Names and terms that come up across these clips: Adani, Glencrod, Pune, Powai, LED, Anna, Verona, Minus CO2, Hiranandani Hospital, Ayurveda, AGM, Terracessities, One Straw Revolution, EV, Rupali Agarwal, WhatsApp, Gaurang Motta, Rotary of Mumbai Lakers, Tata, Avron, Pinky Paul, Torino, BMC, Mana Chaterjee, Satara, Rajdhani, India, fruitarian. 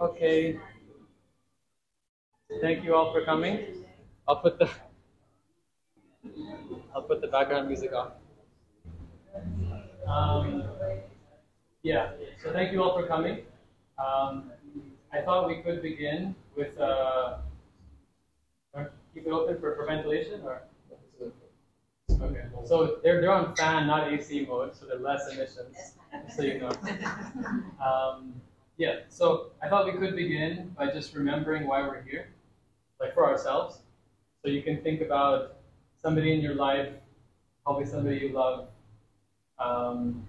Okay. Thank you all for coming. I'll put the background music on. Yeah. So thank you all for coming. I thought we could begin with keep it open for ventilation or. Okay. So they're on fan, not AC mode, so they're less emissions. So you know. Yeah. So I thought we could begin by just remembering why we're here, like for ourselves. So you can think about somebody in your life, probably somebody you love, and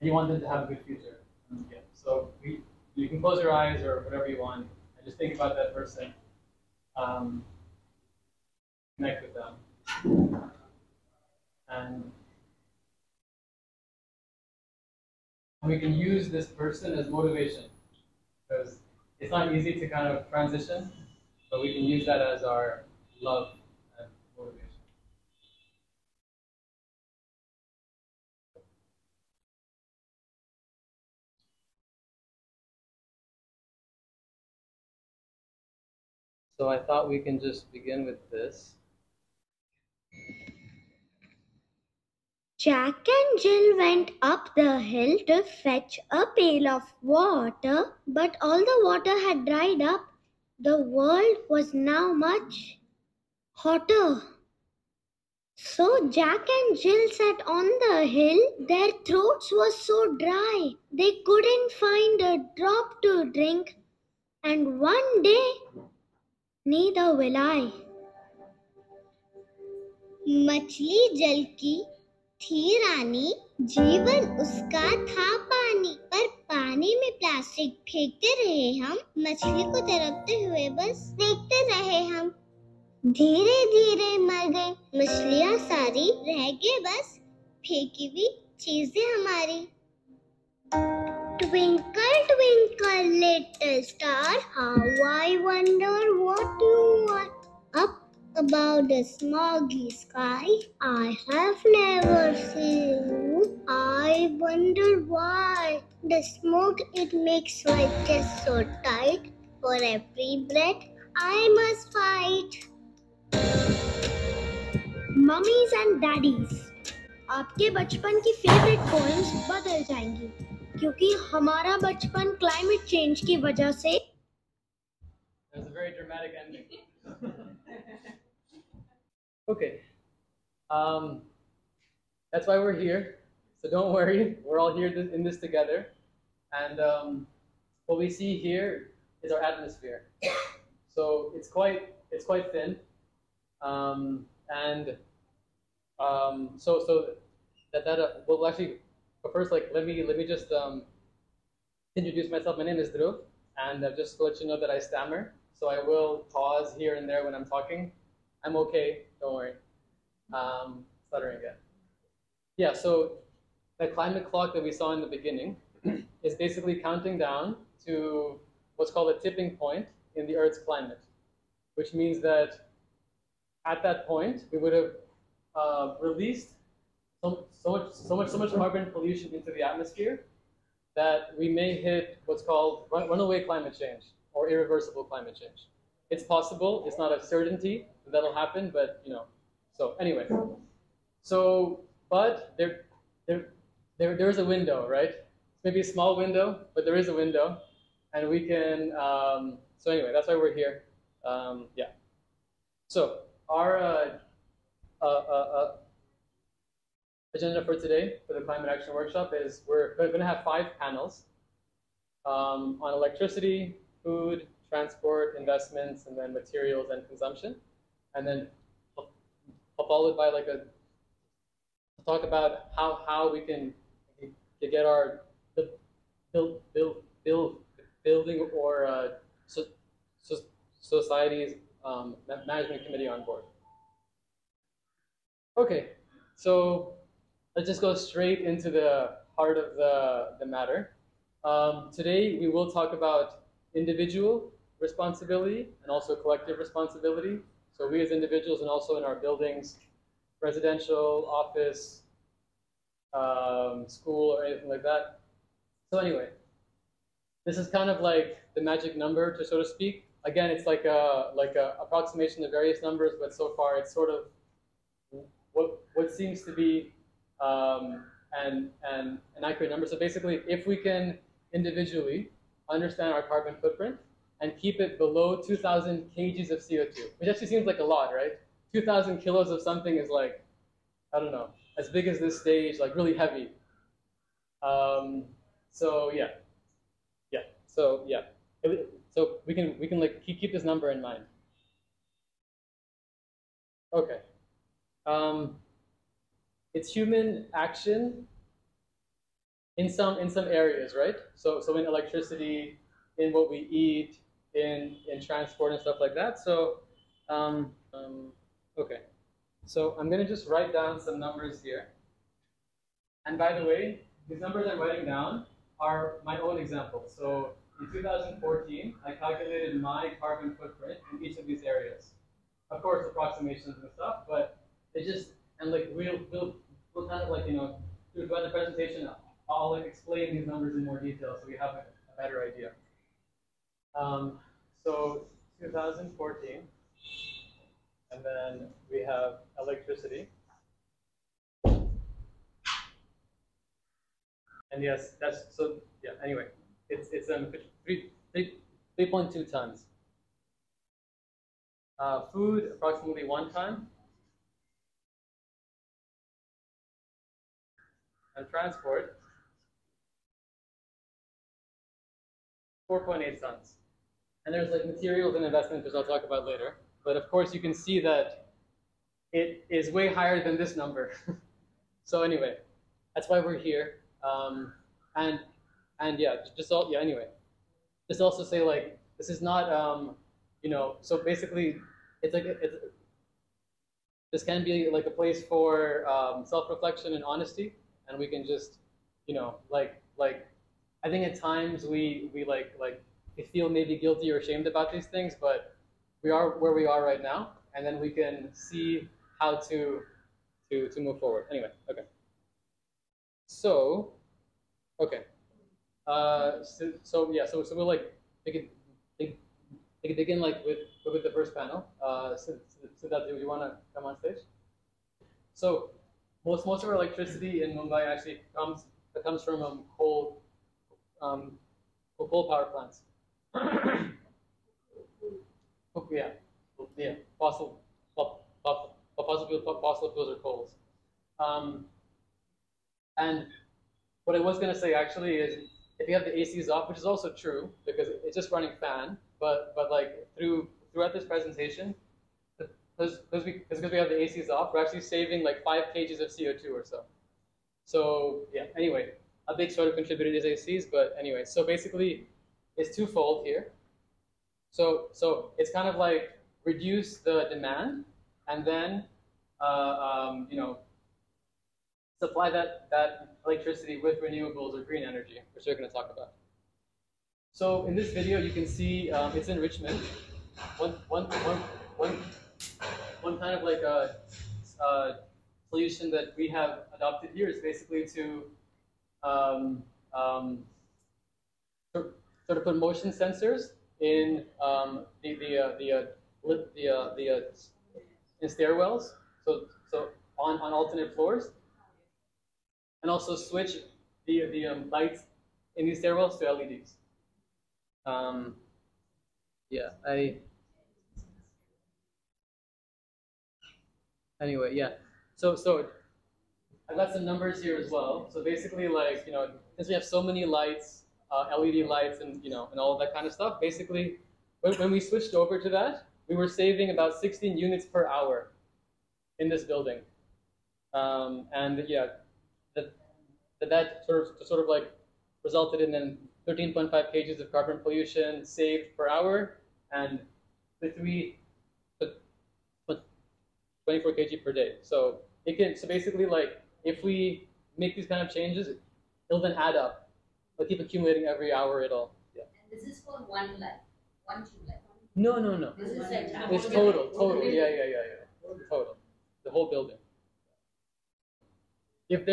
you want them to have a good future. Yeah. So you can close your eyes or whatever you want, and just think about that person, connect with them. And we can use this person as motivation, because it's not easy to kind of transition, but we can use that as our love and motivation. So I thought we can just begin with this. Jack and Jill went up the hill to fetch a pail of water, but all the water had dried up. The world was now much hotter. So Jack and Jill sat on the hill. Their throats were so dry, they couldn't find a drop to drink. And one day, neither will I. मछली जल की थी रानी, जीवन उसका था पानी, पर पानी में प्लास्टिक फेंकते रहे हम, मछली को तरसते हुए बस देखते रहे हम, धीरे धीरे मर गई मछलियाँ सारी, रह गए बस फेंकी हुई चीजें हमारी. Twinkle, twinkle, little star, how I wonder what you are. Up about the smoggy sky, I have never seen you. I wonder why the smoke it makes my chest so tight. For every breath, I must fight. Mummies and daddies, आपके बचपन की favourite poems बदल जाएंगी, क्योंकि हमारा बचपन climate change की वजह से. That's a very dramatic ending. Okay, that's why we're here, so don't worry, we're all here in this together, and what we see here is our atmosphere. So it's quite thin, and well, actually, but first, like, let me just introduce myself. My name is Dhruv, and just to let you know that I stammer, so I will pause here and there when I'm talking. I'm okay, don't worry. Stuttering again. Yeah, so the climate clock that we saw in the beginning is basically counting down to what's called a tipping point in the Earth's climate, which means that at that point, we would have released so much carbon pollution into the atmosphere that we may hit what's called runaway climate change or irreversible climate change. It's possible, it's not a certainty that'll happen, but you know. So anyway, so but there is a window, right? It's maybe a small window, but there is a window, and we can. So anyway, that's why we're here. Yeah. So our agenda for today for the Climate Action Workshop is we're going to have 5 panels on electricity, food, transport, investments, and then materials and consumption, and then followed by like a talk about how we can get our building or society's management committee on board. Okay, so let's just go straight into the heart of the matter. Today we will talk about individual responsibility and also collective responsibility. So we as individuals and also in our buildings, residential, office, school, or anything like that. So anyway, This is kind of like the magic number, to so to speak. Again, it's like a approximation of various numbers, but so far it's sort of what seems to be an accurate number. So basically, if we can individually understand our carbon footprint and keep it below 2,000 kgs of CO2, which actually seems like a lot, right? 2,000 kilos of something is like, I don't know, as big as this stage, like really heavy. So we can like keep this number in mind. Okay. It's human action in some areas, right? So in electricity, in what we eat, in transport and stuff like that. So okay. So I'm gonna just write down some numbers here. And by the way, these numbers I'm writing down are my own examples. So in 2014, I calculated my carbon footprint in each of these areas. Of course, approximations and stuff, but it just, and like we'll kind of like, you know, throughout the presentation, I'll like explain these numbers in more detail so we have a better idea. So 2014, and then we have electricity. And yes, that's, so yeah, anyway. It's 3.2 tons. Food, approximately 1 ton. And transport, 4.8 tons. And there's like materials and investment, which I'll talk about later. But of course, you can see that it is way higher than this number. So anyway, that's why we're here. Anyway, just also say like this is not you know, so basically it's like this can be like a place for self-reflection and honesty, and we can just, you know, like I think at times we feel maybe guilty or ashamed about these things, but we are where we are right now, and then we can see how to move forward. Anyway, okay. So, okay. So we'll like begin like with the first panel. Siddharth, do you want to come on stage? So most of our electricity in Mumbai actually comes from coal power plants. Fossil fuels or coals. And what I was going to say actually is, if you have the ACs off, which is also true because it's just running fan, but like throughout this presentation, because we have the ACs off, we're actually saving like 5 kgs of CO2 or so. So yeah, anyway, a big sort of contributor is ACs, but anyway, so basically it's twofold here. So it's kind of like reduce the demand and then you know, supply that electricity with renewables or green energy, which we're going to talk about. So in this video, you can see it's in Richmond. One kind of like a solution that we have adopted here is basically to sort of put motion sensors in in stairwells, so on alternate floors. And also switch the lights in these stairwells to LEDs. So I got some numbers here as well. So basically, like, you know, since we have so many lights, LED lights, and you know, and all of that kind of stuff. Basically, when we switched over to that, we were saving about 16 units per hour in this building, and yeah. That sort of like resulted in then 13.5 kgs of carbon pollution saved per hour, and but 24 kg per day. So it can, so basically like if we make these kind of changes, it'll then add up. It'll keep accumulating every hour. It'll, yeah. And this is for one light. No. This is like it's total. Yeah. Total, the whole building. If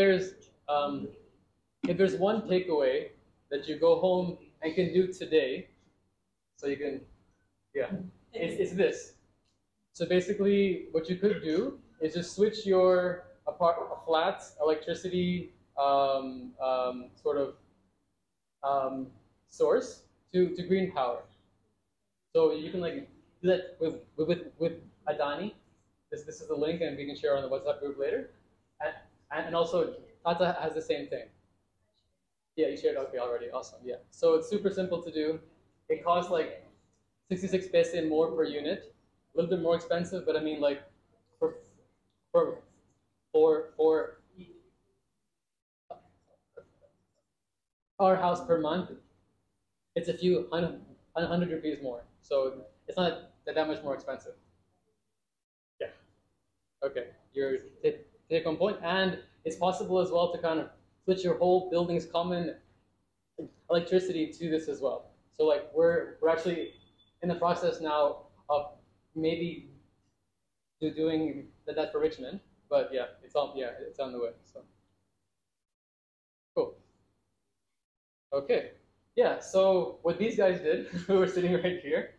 there's one takeaway that you go home I can do today. So you can, yeah, it's this. So basically what you could do is just switch your flat electricity source to green power. So you can like do that with Adani. This is the link, and we can share on the WhatsApp group later. And also Tata has the same thing. Yeah, you shared okay already. Awesome. Yeah. So it's super simple to do. It costs like 66 paise more per unit. A little bit more expensive, but I mean like for our house per month, it's a few hundred rupees more. So it's not that much more expensive. Yeah. Okay. Your take-home point, and it's possible as well to kind of switch your whole building's common electricity to this as well. So like we're actually in the process now of maybe doing that for Richmond, but yeah, it's on the way. So cool. Okay, yeah. So what these guys did, who were sitting right here,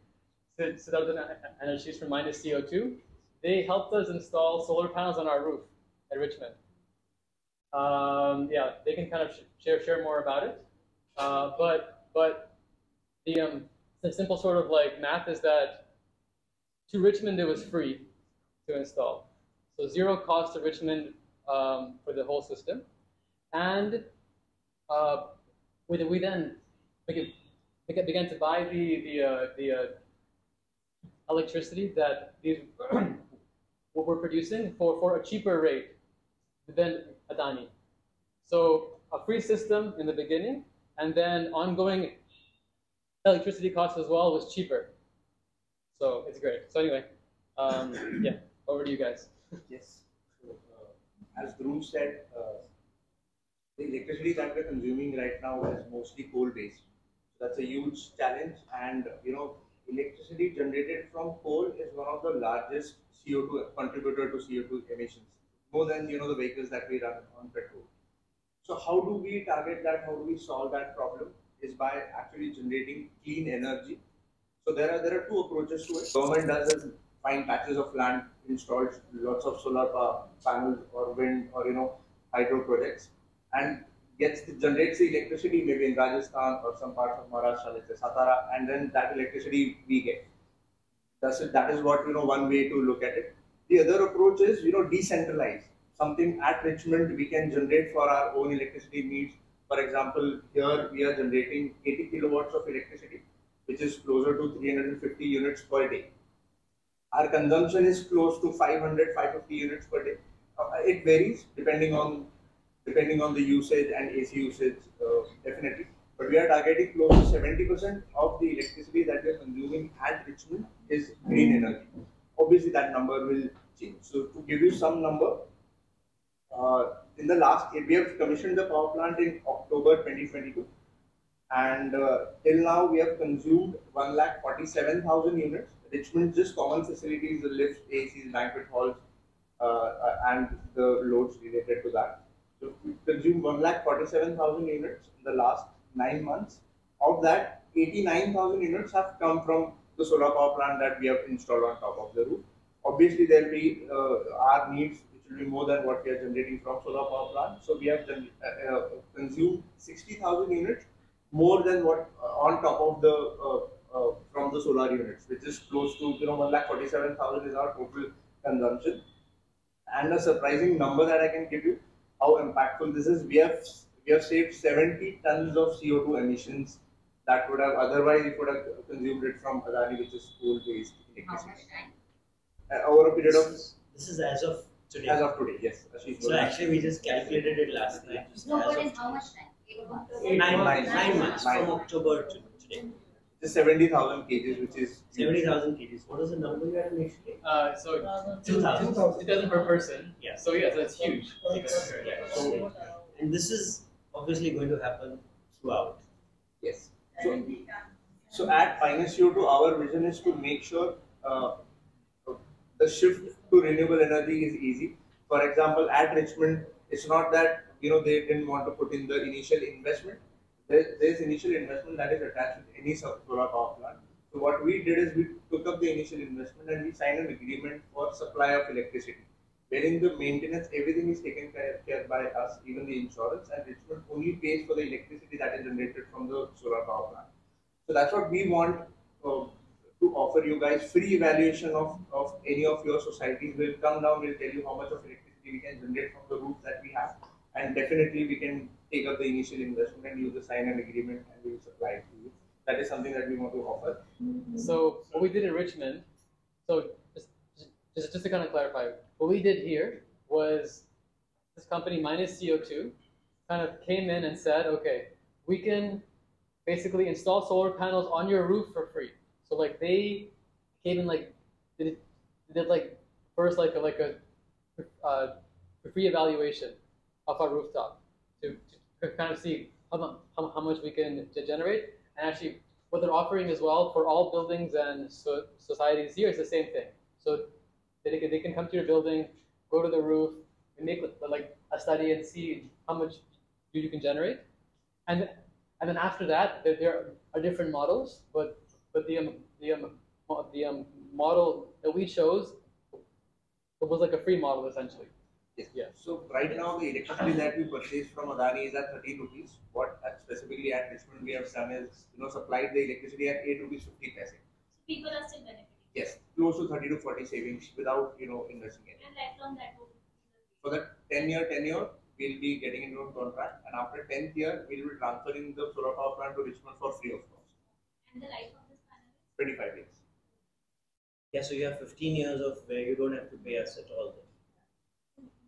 Siddharth and Ashish from Minus CO2, they helped us install solar panels on our roof at Richmond. Yeah, they can kind of share more about it. But the simple sort of like math is that to Richmond it was free to install, so zero cost to Richmond for the whole system, and we then began to buy the electricity that these were producing for a cheaper rate than Adani. So a free system in the beginning, and then ongoing electricity costs as well was cheaper. So it's great. So anyway, yeah, over to you guys. Yes. So, as Dhruv said, the electricity that we're consuming right now is mostly coal-based. So that's a huge challenge, and you know, electricity generated from coal is one of the largest CO2 contributor to CO2 emissions. More than the vehicles that we run on petrol. So how do we target that? How do we solve that problem? Is by actually generating clean energy. So there are two approaches to it. Government does find patches of land, installs lots of solar panels or wind or hydro projects, and generates the electricity maybe in Rajasthan or some parts of Maharashtra, let's say Satara, and then that electricity we get. That is what one way to look at it. The other approach is, decentralized. Something at Richmond we can generate for our own electricity needs. For example, here we are generating 80 kilowatts of electricity, which is closer to 350 units per day. Our consumption is close to 500, 550 units per day. It varies depending on the usage and AC usage, definitely. But we are targeting close to 70% of the electricity that we are consuming at Richmond is green energy. Obviously, that number will change. So, to give you some number, in the last year, we have commissioned the power plant in October 2022, and till now we have consumed 147,000 units. Richmond, just common facilities, the lifts, ACs, banquet halls, and the loads related to that. So, we consumed 147,000 units in the last 9 months. Of that, 89,000 units have come from the solar power plant that we have installed on top of the roof. Obviously, there will be our needs, which will be more than what we are generating from solar power plant. So we have consumed 60,000 units more than what on top of the from the solar units, which is close to 147,000 is our total consumption. And a surprising number that I can give you, how impactful this is. We have saved 70 tons of CO2 emissions that would have otherwise we could have consumed it from Adani, which is coal-based electricity. Over a period of this is as of today. As of today, yes. So actually, we just calculated it last night. No, but in how much time? 9 months. From October to today. The 70,000 kgs, which is 70,000 kgs. What was the number you had initially? So 2,000 per person. Yeah. So yeah, that's huge. Yeah. So, and this is obviously going to happen throughout. Yes. So at Minus CO2, our vision is to make sure the shift to renewable energy is easy. For example, at Richmond, it's not that they didn't want to put in the initial investment. there's initial investment that is attached with any solar power plant. So what we did is we took up the initial investment and we signed an agreement for supply of electricity, wherein the maintenance, everything is taken care by us, even the insurance, and Richmond only pays for the electricity that is generated from the solar power plant. So that's what we want to offer you guys. Free evaluation of any of your societies. We'll come down, we'll tell you how much of electricity we can generate from the roofs that we have, and definitely we can take up the initial investment and use the sign and agreement and we will supply it to you. That is something that we want to offer. So what we did in Richmond, so just to kind of clarify, what we did here was this company Minus CO2 kind of came in and said, okay, we can basically install solar panels on your roof for free. So like they came in like did like first a free evaluation of our rooftop to kind of see how much we can generate. And actually, what they're offering as well for all buildings and societies here is the same thing. So they can come to your building, go to the roof, and make like a study and see how much you can generate. And then after that, there are different models. But the model that we chose was like a free model essentially. Yes. Yeah. So right now the electricity that we purchase from Adani is at 13 rupees. What specifically at Richmond we have done is, you know, supplied the electricity at 8 rupees 50 paise. So people are still benefiting. Yes, close to 30 to 40 savings without, you know, investing in it. And lifelong that will be. For the 10-year tenure, we'll be getting into a contract, and after 10th year, we will be transferring the solar power plant to Richmond for free of cost. And the life of this panel? 25 years. Yeah, so you have 15 years of where you don't have to pay us at all.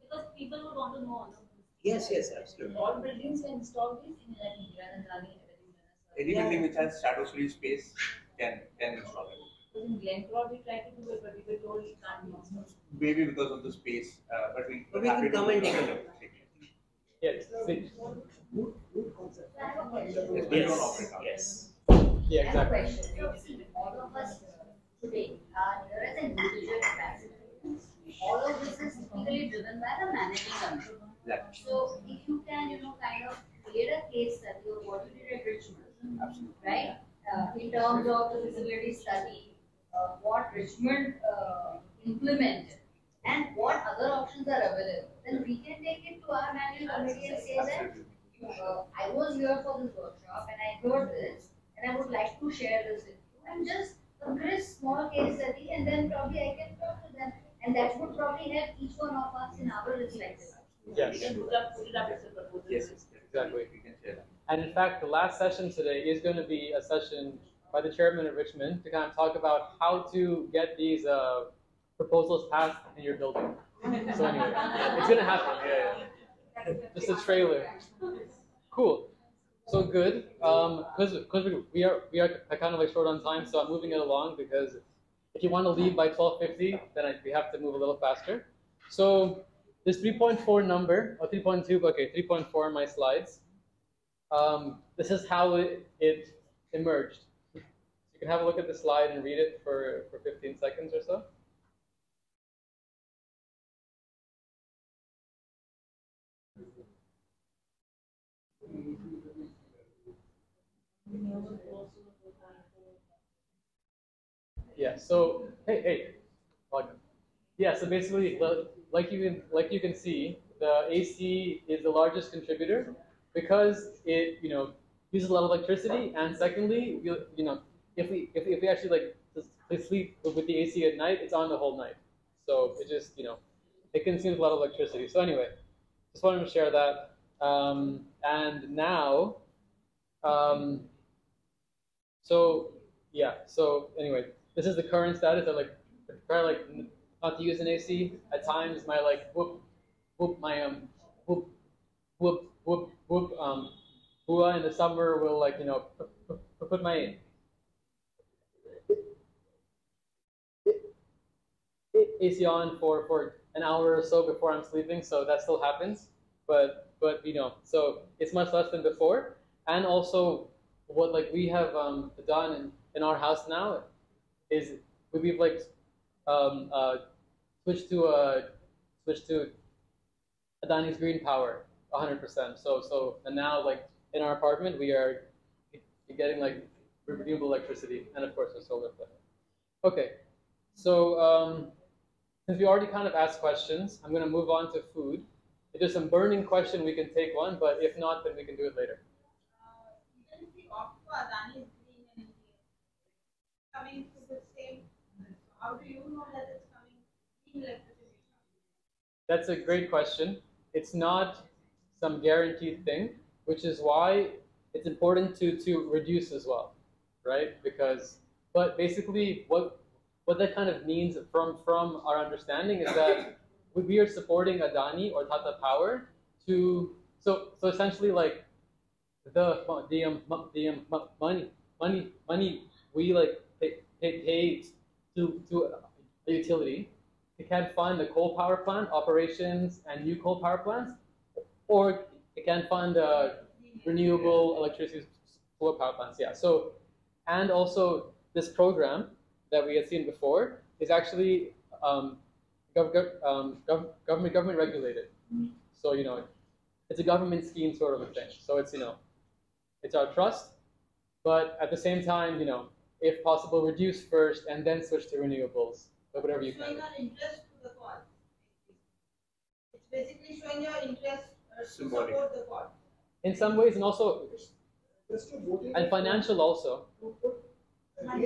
Because people would want to know all of this. Yes, yes, absolutely. All buildings are installed in Hiranandani. Any building which has shadow-free space can install it. Because in Glencrod we tried to do it, but we were told it can't be installed. Maybe because of the space, but we can come and take it up. Yes. Yes. Yeah, exactly. All of us today are here as an individual practice. All of this is typically driven by the managing company. Exactly. So if you can, you know, kind of create a case study of what you did at Richmond, right? In terms of the feasibility study, what Richmond implemented and what other options are available, then we can take it to our managing committee and say that I was here for this workshop and I heard this and I would like to share this with you, and just a crisp small case study, and then probably I can talk to them. And that would probably help each one of us in our reflection. Yes. We can put it up as a proposal. Yes, exactly. We can share that. And in fact, the last session today is going to be a session by the chairman of Richmond to kind of talk about how to get these proposals passed in your building. So anyway, it's going to happen. Yeah. Just a trailer. Cool. So good. Because we are kind of like short on time, so I'm moving it along because if you want to leave by 12:50, then we have to move a little faster. So this 3.4 number, or 3.2, okay, 3.4 in my slides. This is how it emerged. You can have a look at the slide and read it for 15 seconds or so. Yeah. So hey, welcome. Yeah. So basically, like you can see, the AC is the largest contributor because it, you know, uses a lot of electricity, and secondly, you know, if we actually like sleep with the AC at night, it's on the whole night. So it just, you know, it consumes a lot of electricity. So anyway, just wanted to share that. And now, so yeah. So anyway. This is the current status. I try not to use an AC. At times my hua in the summer will put my AC on for an hour or so before I'm sleeping. So that still happens, but you know, so it's much less than before. And also what we have done in our house now is we've switched to Adani's green power 100%. So and now in our apartment, we are getting like renewable electricity and of course the solar flare. Okay, so since we already kind of asked questions, I'm going to move on to food. If there's some burning question, we can take one, but if not, then we can do it later. Isn't the offer for Adani is green energy coming to the same? How do you know that it's coming green electricity? That's a great question. It's not some guaranteed thing, which is why it's important to reduce as well, right? Because, but basically what that kind of means from our understanding is that we are supporting Adani or Tata Power to, so essentially like the money we like pay to a utility, it can fund the coal power plant operations and new coal power plants, or it can fund renewable electricity solar power plants, yeah. So, and also this program that we had seen before is actually government regulated. So, you know, it's a government scheme sort of a thing. So it's, you know, it's our trust, but at the same time, you know, if possible, reduce first and then switch to renewables, but whatever you can. Showing your interest to the cause. It's basically showing your interest to support the cause. In some ways, and also, and financial also. More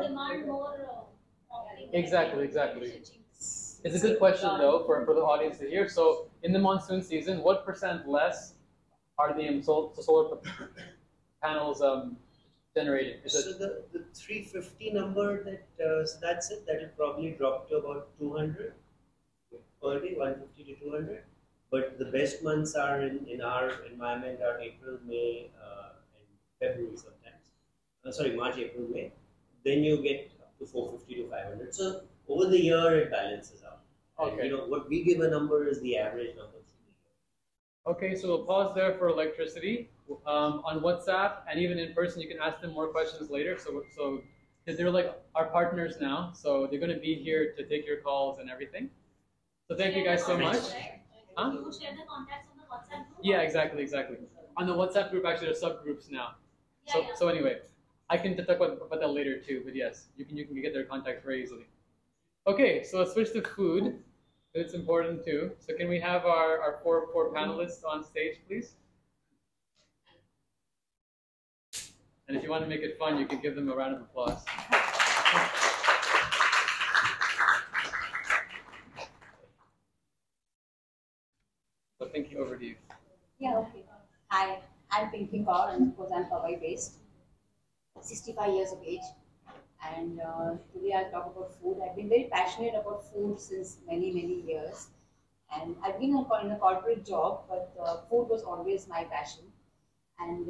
demand, more offering. Exactly, exactly. It's a good question though for the audience to hear. So in the monsoon season, what % less are the solar panels generating? So the 350 number that so that's it. That will probably drop to about 200 per day, 150 to 200. But the best months are in our environment are April, May, and February sometimes. Sorry, March, April, May. Then you get up to 450 to 500. So over the year it balances out. Okay. And, you know, what we give a number is the average number. Okay, so we'll pause there for electricity. On WhatsApp and even in person, you can ask them more questions later. So because they're like our partners now, so they're going to be here to take your calls and everything. So thank you guys so much. Huh? You share the contacts on the WhatsApp group? Yeah, exactly, exactly. On the WhatsApp group, actually, there are subgroups now. Yeah, so, yeah. So anyway, I can talk about that later too. But yes, you can get their contacts very easily. Okay, so let's switch to food. It's important too. So can we have our four panelists on stage, please? And if you want to make it fun, you can give them a round of applause. So Pinky, over to you. Yeah, okay. Hi, I'm Pinky Paul, and of course I'm Mumbai-based, 65 years of age. And today I'll talk about food. I've been very passionate about food since many, many years. And I've been in a corporate job, but food was always my passion. And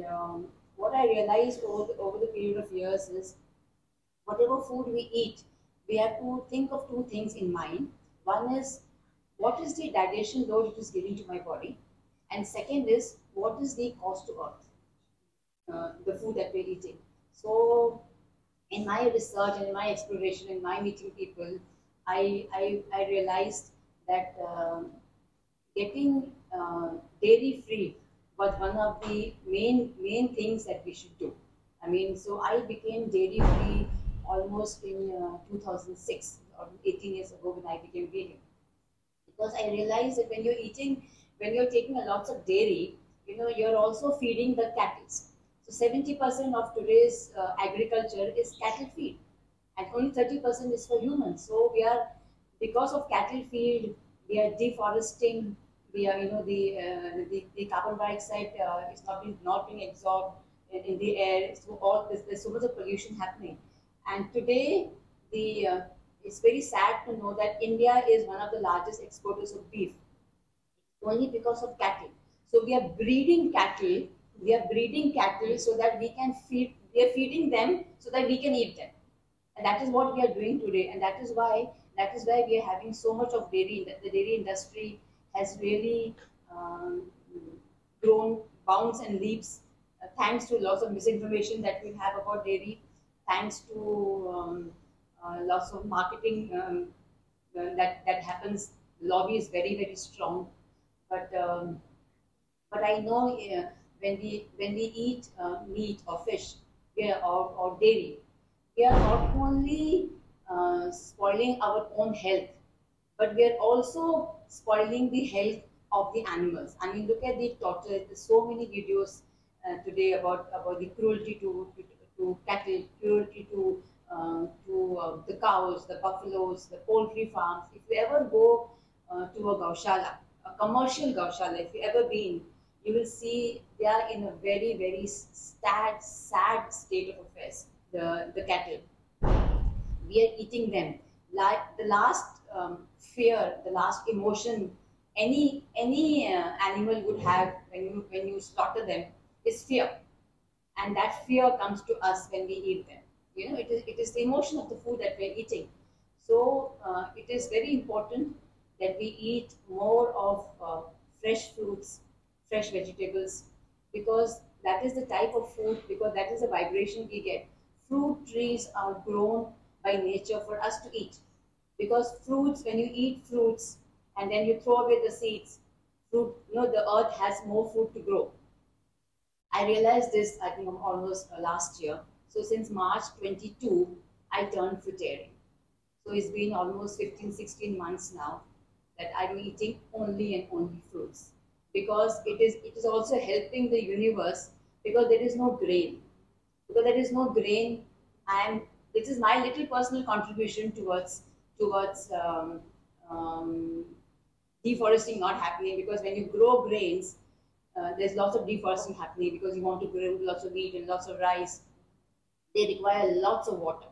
what I realized over the period of years is, whatever food we eat, we have to think of two things in mind. One is, what is the digestion load it is giving to my body? And second is, what is the cost to earth, the food that we're eating? So in my research and in my exploration, in my meeting people, I realized that getting dairy-free was one of the main things that we should do. I mean, so I became dairy-free almost in 2006, or 18 years ago when I became vegan. Because I realized that when you're taking a lot of dairy, you know, you're also feeding the cattle. So 70% of today's agriculture is cattle feed, and only 30% is for humans. So we are, because of cattle feed, we are deforesting. We are, you know, the carbon dioxide is not being absorbed in the air. So all there's so much of pollution happening, and today the it's very sad to know that India is one of the largest exporters of beef, only because of cattle. So we are breeding cattle. We are breeding cattle so that we can feed. We are feeding them so that we can eat them, and that is what we are doing today. And that is why we are having so much of dairy. The dairy industry has really grown bounds and leaps, thanks to lots of misinformation that we have about dairy, thanks to lots of marketing that happens. The lobby is very, very strong, but But I know when we eat meat or fish, or dairy, we are not only spoiling our own health, but we are also spoiling the health of the animals. I mean, look at the tortoise. There's so many videos today about the cruelty to cattle, cruelty to the cows, the buffaloes, the poultry farms. If you ever go to a gaushala, a commercial gaushala, if you ever been, you will see they are in a very, very sad state of affairs, the cattle. We are eating them. Like the last fear, the last emotion any animal would have when you slaughter them is fear, and that fear comes to us when we eat them. You know, it is the emotion of the food that we are eating. So it is very important that we eat more of fresh fruits, fresh vegetables, because that is the type of food, because that is the vibration we get. Fruit trees are grown by nature for us to eat, because fruits, when you eat fruits and then you throw away the seeds, fruit, you know, the earth has more food to grow. I realized this, I think, almost last year. So since March 22, I turned fruitarian. So it's been almost 15, 16 months now that I'm eating only and only fruits, because it is also helping the universe, because there is no grain. Because there is no grain, this is my little personal contribution towards deforesting not happening, because when you grow grains, there's lots of deforesting happening, because you want to grow lots of wheat and lots of rice. They require lots of water,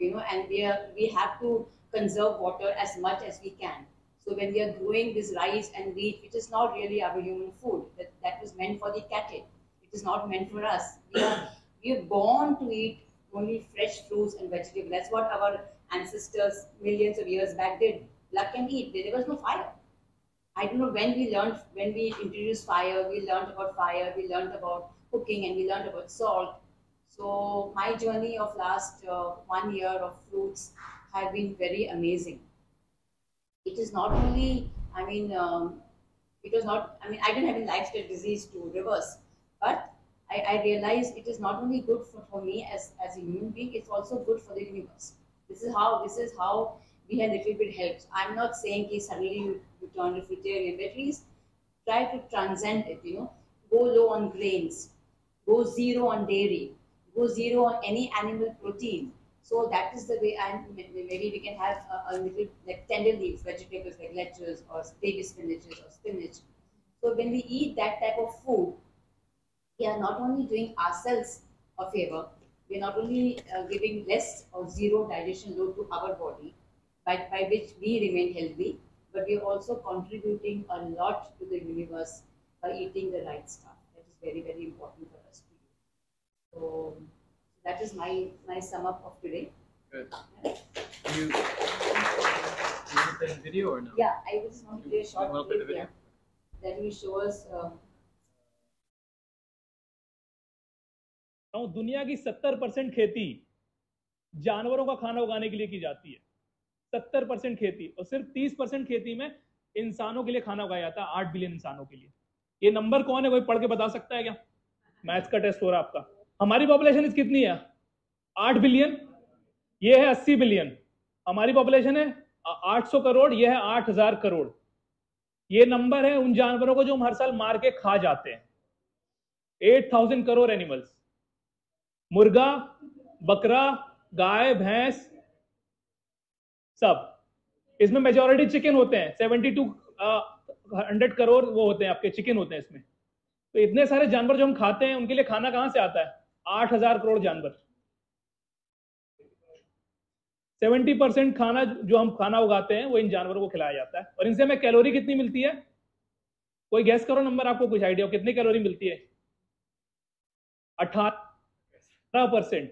you know, and we have to conserve water as much as we can. So when we are growing this rice and wheat, which is not really our human food, that was meant for the cattle. It is not meant for us. We are born to eat only fresh fruits and vegetables. That's what our ancestors millions of years back did. Pluck and eat. There was no fire. I don't know when we introduced fire, we learned about fire, we learned about cooking, and we learned about salt. So my journey of last 1 year of fruits have been very amazing. It is not only, I mean, it was not, I mean, I didn't have any lifestyle disease to reverse, but I realized it is not only good for me as a human being, it's also good for the universe. This is how we had a little bit help. So I'm not saying that suddenly you turn to fruitarian, but at least try to transcend it, you know. Go low on grains, go zero on dairy, go zero on any animal protein. So that is the way, and maybe we can have a little, like, tender leaves, vegetables like lettuce or baby spinaches or spinach. So when we eat that type of food, we are not only doing ourselves a favor, we are not only giving less or zero digestion load to our body, by which we remain healthy, but we are also contributing a lot to the universe by eating the right stuff. That is very, very important for us to do. So that is my sum up of today. Good. Yeah. You play a video or no? Yeah, I just want to play a short video. Yeah. That will show us. दुनिया की 70% खेती जानवरों का खाना उगाने के लिए की जाती है. 70% खेती, और सिर्फ 30% खेती में इंसानों के लिए खाना उगाया जाता है, 8 बिलियन इंसानों के लिए. ये नंबर कौन है, कोई पढ़ के बता सकता है क्या? मैथ्स का टेस्ट हो रहा है आपका. हमारी पॉपुलेशन कितनी है? 8 बिलियन. ये है 80 बिलियन. हमारी पॉपुलेशन है 800 करोड़, ये है 8000 करोड़. ये नंबर है उन जानवरों को जो हम हर साल मार के खा जाते हैं. 8000 करोड़ एनिमल्स. मुर्गा, बकरा, गाय, भैंस, सब. इसमें मेजॉरिटी चिकन होते हैं. 72 100 करोड़ वो होते हैं आपके, चिकन होते हैं इसमें. तो इतने सारे जानवर जो हम खाते हैं, उनके लिए खाना कहां से आता है? 8000 करोड़ जानवर. 70% खाना जो हम खाना उगाते हैं वो इन जानवरों को खिलाया जाता है. और इनसे हमें कैलोरी कितनी मिलती है? कोई गैस करो नंबर, आपको कुछ आइडिया हो कितनी कैलोरी मिलती है? 18%.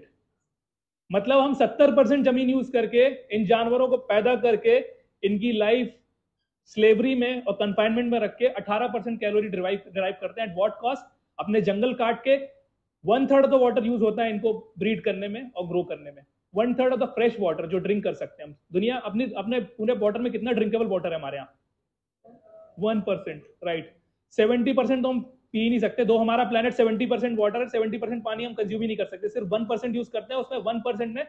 मतलब हम 70% जमीन यूज करके इन जानवरों को पैदा करके इनकी लाइफ स्लेवरी में और कंफाइनमेंट में रख के 18% कैलोरी डिराइव करते हैं. At what cost? अपने जंगल काट के 1/3 ऑफ द वाटर यूज होता है इनको ब्रीड करने में और ग्रो करने में. 1/3 ऑफ द फ्रेश वाटर जो ड्रिंक कर सकते हैं हम. दुनिया अपने पूरे वाटर में कितना ड्रिंकेबल वाटर है हमारे यहाँ? 1%, राइट. 70% तो हम पी नहीं सकते, दो हमारा प्लेनेट 70% वाटर है, 70% पानी हम कंज्यूम ही नहीं कर सकते, सिर्फ 1% यूज करते हैं, उसमें 1% में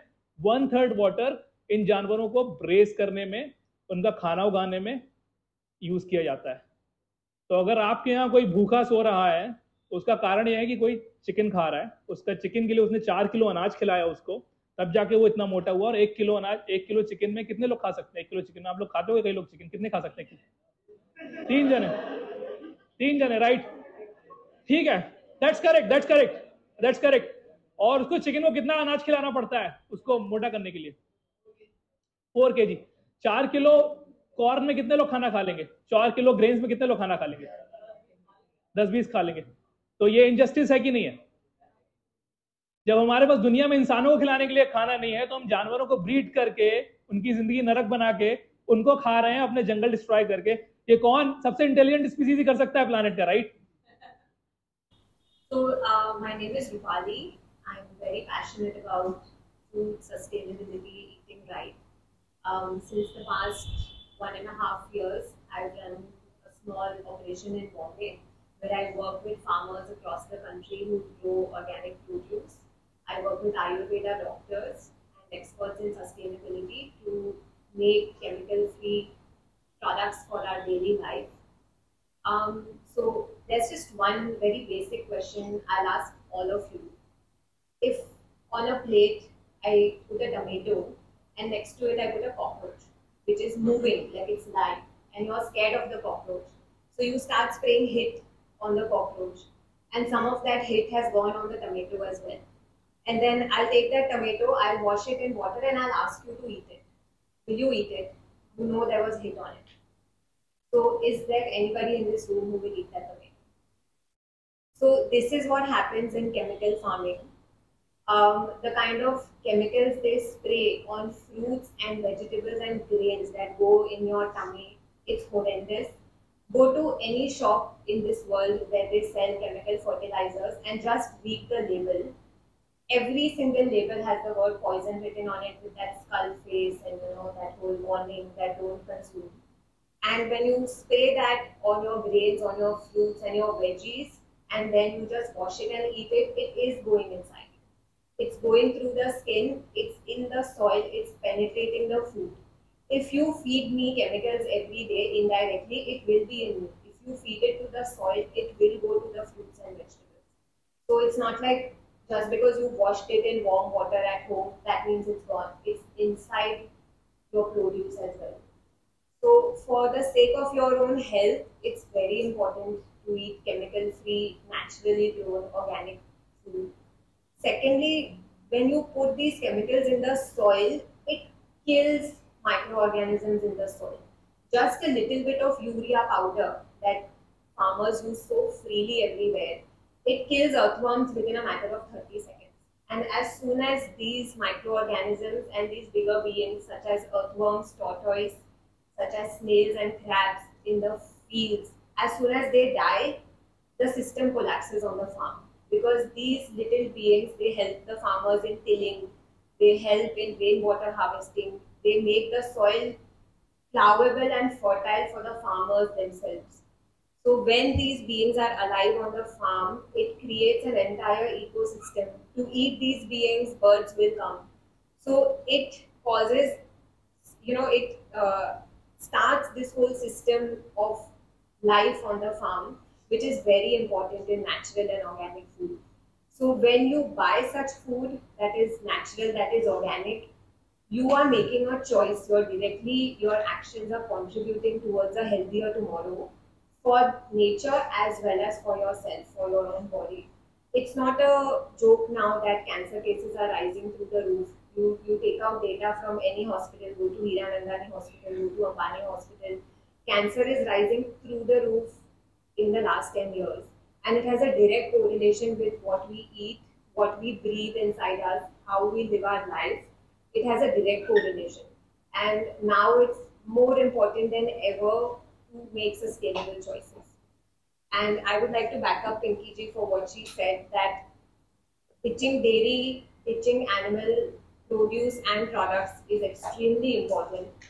1/3 वाटर इन जानवरों को ब्रेस करने में, उनका खाना उगाने में यूज किया जाता है। तो अगर आपके यहाँ कोई भूखा सो रहा है, उसका कारण यह है कि कोई चिकन खा रहा है, उसका चिकन के लिए उसने 4 किलो अनाज खिलाया उसको, तब जाके वो इतना मोटा हुआ। और 1 किलो अनाज 1 किलो चिकन में कितने लोग खा सकते हैं? 1 किलो चिकन में आप लोग खाते हो, कई लोग चिकन कितने खा सकते हैं? 3 जने, राइट? ठीक है, दैट्स करेक्ट। और उसको चिकन को कितना अनाज खिलाना पड़ता है उसको मोटा करने के लिए? 4 kg। 4 किलो कॉर्न में कितने लोग खाना खा लेंगे? 4 किलो ग्रेन्स में कितने लोग खाना खा लेंगे? 10-20 खा लेंगे। तो ये इनजस्टिस है कि नहीं है? जब हमारे पास दुनिया में इंसानों को खिलाने के लिए खाना नहीं है, तो हम जानवरों को ब्रीड करके उनकी जिंदगी नरक बना के उनको खा रहे हैं, अपने जंगल डिस्ट्रॉय करके। ये कौन सबसे इंटेलिजेंट स्पीसीज ही कर सकता है प्लैनेट का, right? So my name is Rupali. I'm very passionate about food sustainability, eating right. Since the past 1.5 years, I've run a small operation in Bombay where I work with farmers across the country who grow organic produce. I work with Ayurveda doctors and experts in sustainability to make chemical-free products for our daily life. So there's just one very basic question I'll ask all of you. If on a plate I put a tomato and next to it I put a cockroach, which is moving like it's alive, and you're scared of the cockroach, so you start spraying heat on the cockroach, and some of that heat has gone on the tomato as well. And then I'll take that tomato, I'll wash it in water, and I'll ask you to eat it. Will you eat it? You know there was heat on it. So is there anybody in this room who will eat that tomato? So this is what happens in chemical farming. The kind of chemicals they spray on fruits and vegetables and grains that go in your tummy, it's horrendous. Go to any shop in this world where they sell chemical fertilizers and just read the label. Every single label has the word poison written on it with that skull face and you know that whole warning that don't consume. And when you spray that on your grains, on your fruits and your veggies, and then you just wash it and eat it, it is going inside. It's going through the skin, it's in the soil, it's penetrating the food. If you feed me chemicals every day indirectly, it will be in me. If you feed it to the soil, it will go to the fruits and vegetables. So it's not like just because you washed it in warm water at home, that means it's gone. It's inside your produce as well. So for the sake of your own health, it's very important to eat chemical-free, naturally grown, organic food. Secondly, when you put these chemicals in the soil, it kills microorganisms in the soil. Just a little bit of urea powder that farmers use so freely everywhere, it kills earthworms within a matter of 30 seconds. And as soon as these microorganisms and these bigger beings such as earthworms, tortoise, such as snails and crabs in the fields, as soon as they die, the system collapses on the farm. Because these little beings, they help the farmers in tilling, they help in rainwater harvesting, they make the soil plowable and fertile for the farmers themselves. So when these beings are alive on the farm, it creates an entire ecosystem. To eat these beings, birds will come. So it causes, you know, it starts this whole system of life on the farm, which is very important in natural and organic food. So when you buy such food that is natural, that is organic, you are making a choice. You're directly, your actions are contributing towards a healthier tomorrow, for nature as well as for yourself, for your own body. It's not a joke now that cancer cases are rising through the roof. You take out data from any hospital, go to Hiranandani Hospital, go to Ambani Hospital. Cancer is rising through the roof in the last 10 years. And it has a direct correlation with what we eat, what we breathe inside us, how we live our life. It has a direct correlation. And now it's more important than ever to make sustainable choices. And I would like to back up Pinky Ji for what she said, that ditching dairy, ditching animal produce and products is extremely important.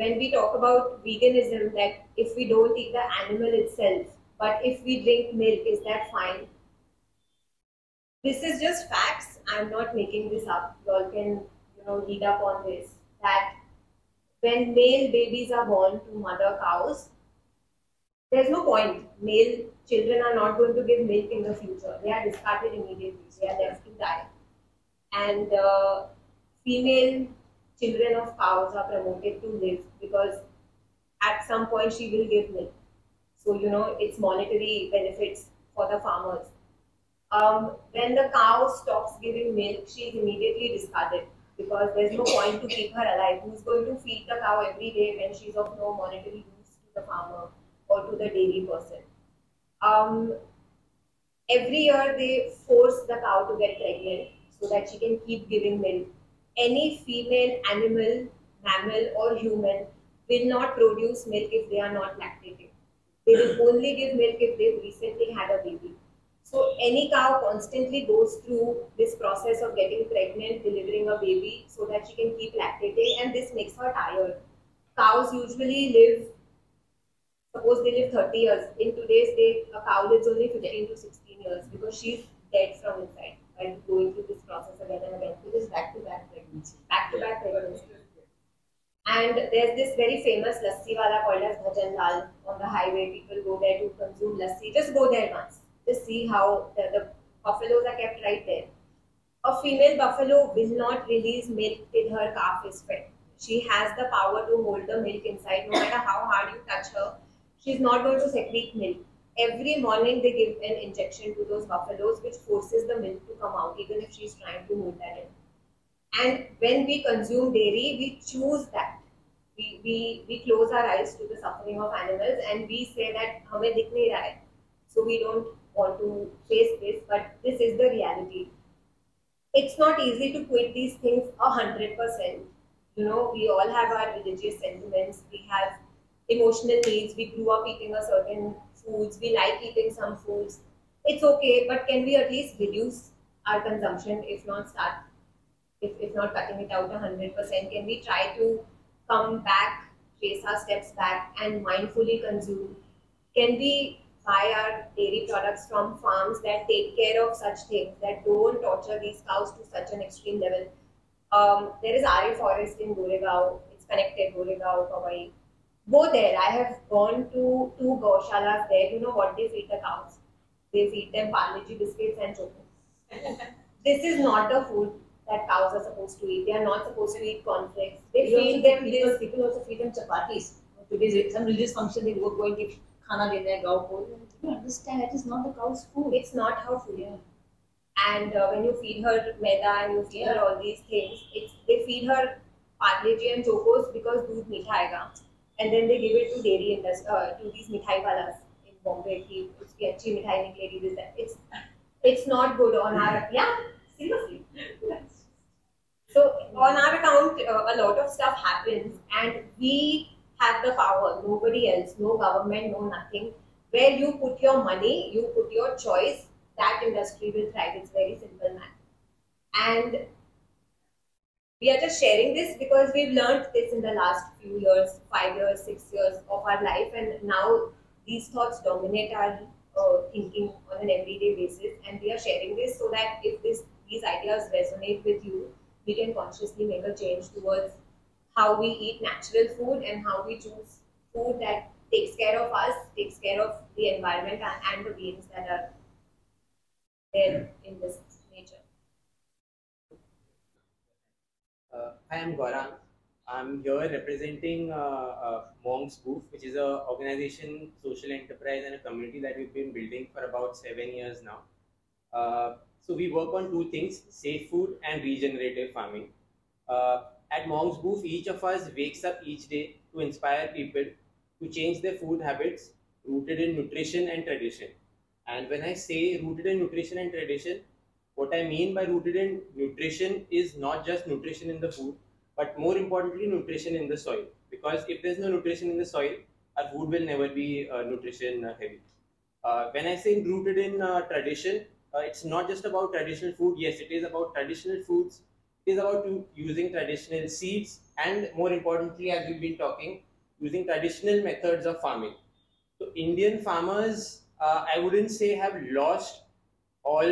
When we talk about veganism, that if we don't eat the animal itself, But if we drink milk, is that fine? This is just facts. I'm not making this up. You all can, you know, read up on this. That when male babies are born to mother cows, there's no point. Male children are not going to give milk in the future. They are discarded immediately. They are left to die. And female children of cows are promoted to live because at some point she will give milk. So, you know, it's monetary benefits for the farmers. When the cow stops giving milk, she is immediately discarded because there's no point to keep her alive. Who's going to feed the cow every day when she's of no monetary use to the farmer or to the dairy person? Every year they force the cow to get pregnant so that she can keep giving milk. Any female animal, mammal or human will not produce milk if they are not lactating. They will only give milk if they've recently had a baby. So any cow constantly goes through this process of getting pregnant, delivering a baby so that she can keep lactating, and this makes her tired. Cows usually live, suppose they live 30 years. In today's day, a cow lives only 15 to 16 years because she's dead from inside by going through this process again and again. It is back-to-back pregnancy. Back-to-back pregnancy. And there's this very famous lassi wala called as Bhajan Lal on the highway. People go there to consume lassi. Just go there once. Just see how the buffaloes are kept right there. A female buffalo will not release milk till her calf is fed. She has the power to hold the milk inside. No matter how hard you touch her, she's not going to secrete milk. Every morning they give an injection to those buffaloes which forces the milk to come out even if she's trying to hold that in. And when we consume dairy, we choose that. We close our eyes to the suffering of animals and we say that हमें दिख नहीं रहा है. So we don't want to face this, but this is the reality. It's not easy to quit these things 100%. You know, we all have our religious sentiments, we have emotional needs, we grew up eating a certain foods, we like eating some foods. It's okay, but can we at least reduce our consumption, if not start? If not cutting it out 100%, can we try to come back, trace our steps back and mindfully consume? Can we buy our dairy products from farms that take care of such things, that don't torture these cows to such an extreme level? There is Arya Forest in Goregaon. It's connected, Goregaon, Mumbai. Go there. I have gone to two Gaushalas there. You know what they feed the cows? They feed them Parle-G biscuits and chocolates. This is not the food that cows are supposed to eat. They are not supposed to eat cornflakes. They feed them this. People also feed them chapatis. Today, some religious function, they go and give khana de their cow food. You understand, it is not the cow's food. It's not her food. Yeah. And when you feed her maida and you feed her all these things, they feed her Parle-G and chocos because doodh meetha aega. And then they give it to dairy industry, to these mithai walas in Bombay. Ki uski achhi mithai niklegi, this, that. It's not good on our, yeah, seriously. So on our account, a lot of stuff happens and we have the power, nobody else, no government, no nothing. Where you put your money, you put your choice, that industry will thrive. It's very simple math. And we are just sharing this because we've learned this in the last few years, 5 years, 6 years of our life, and now these thoughts dominate our thinking on an everyday basis, and we are sharing this so that if these ideas resonate with you, we can consciously make a change towards how we eat natural food and how we choose food that takes care of us, takes care of the environment and the beings that are there in this nature. Hi, I'm Gaurang. I'm here representing Monk's Bouffe, which is an organization, social enterprise and a community that we've been building for about 7 years now. So we work on two things, safe food and regenerative farming. At Monk's Bouffe, each of us wakes up each day to inspire people to change their food habits rooted in nutrition and tradition. And when I say rooted in nutrition and tradition, what I mean by rooted in nutrition is not just nutrition in the food, but more importantly, nutrition in the soil. Because if there's no nutrition in the soil, our food will never be nutrition heavy. When I say rooted in tradition, it's not just about traditional food. Yes, it is about traditional foods. It is about using traditional seeds and, more importantly, as we've been talking, using traditional methods of farming. So Indian farmers I wouldn't say have lost all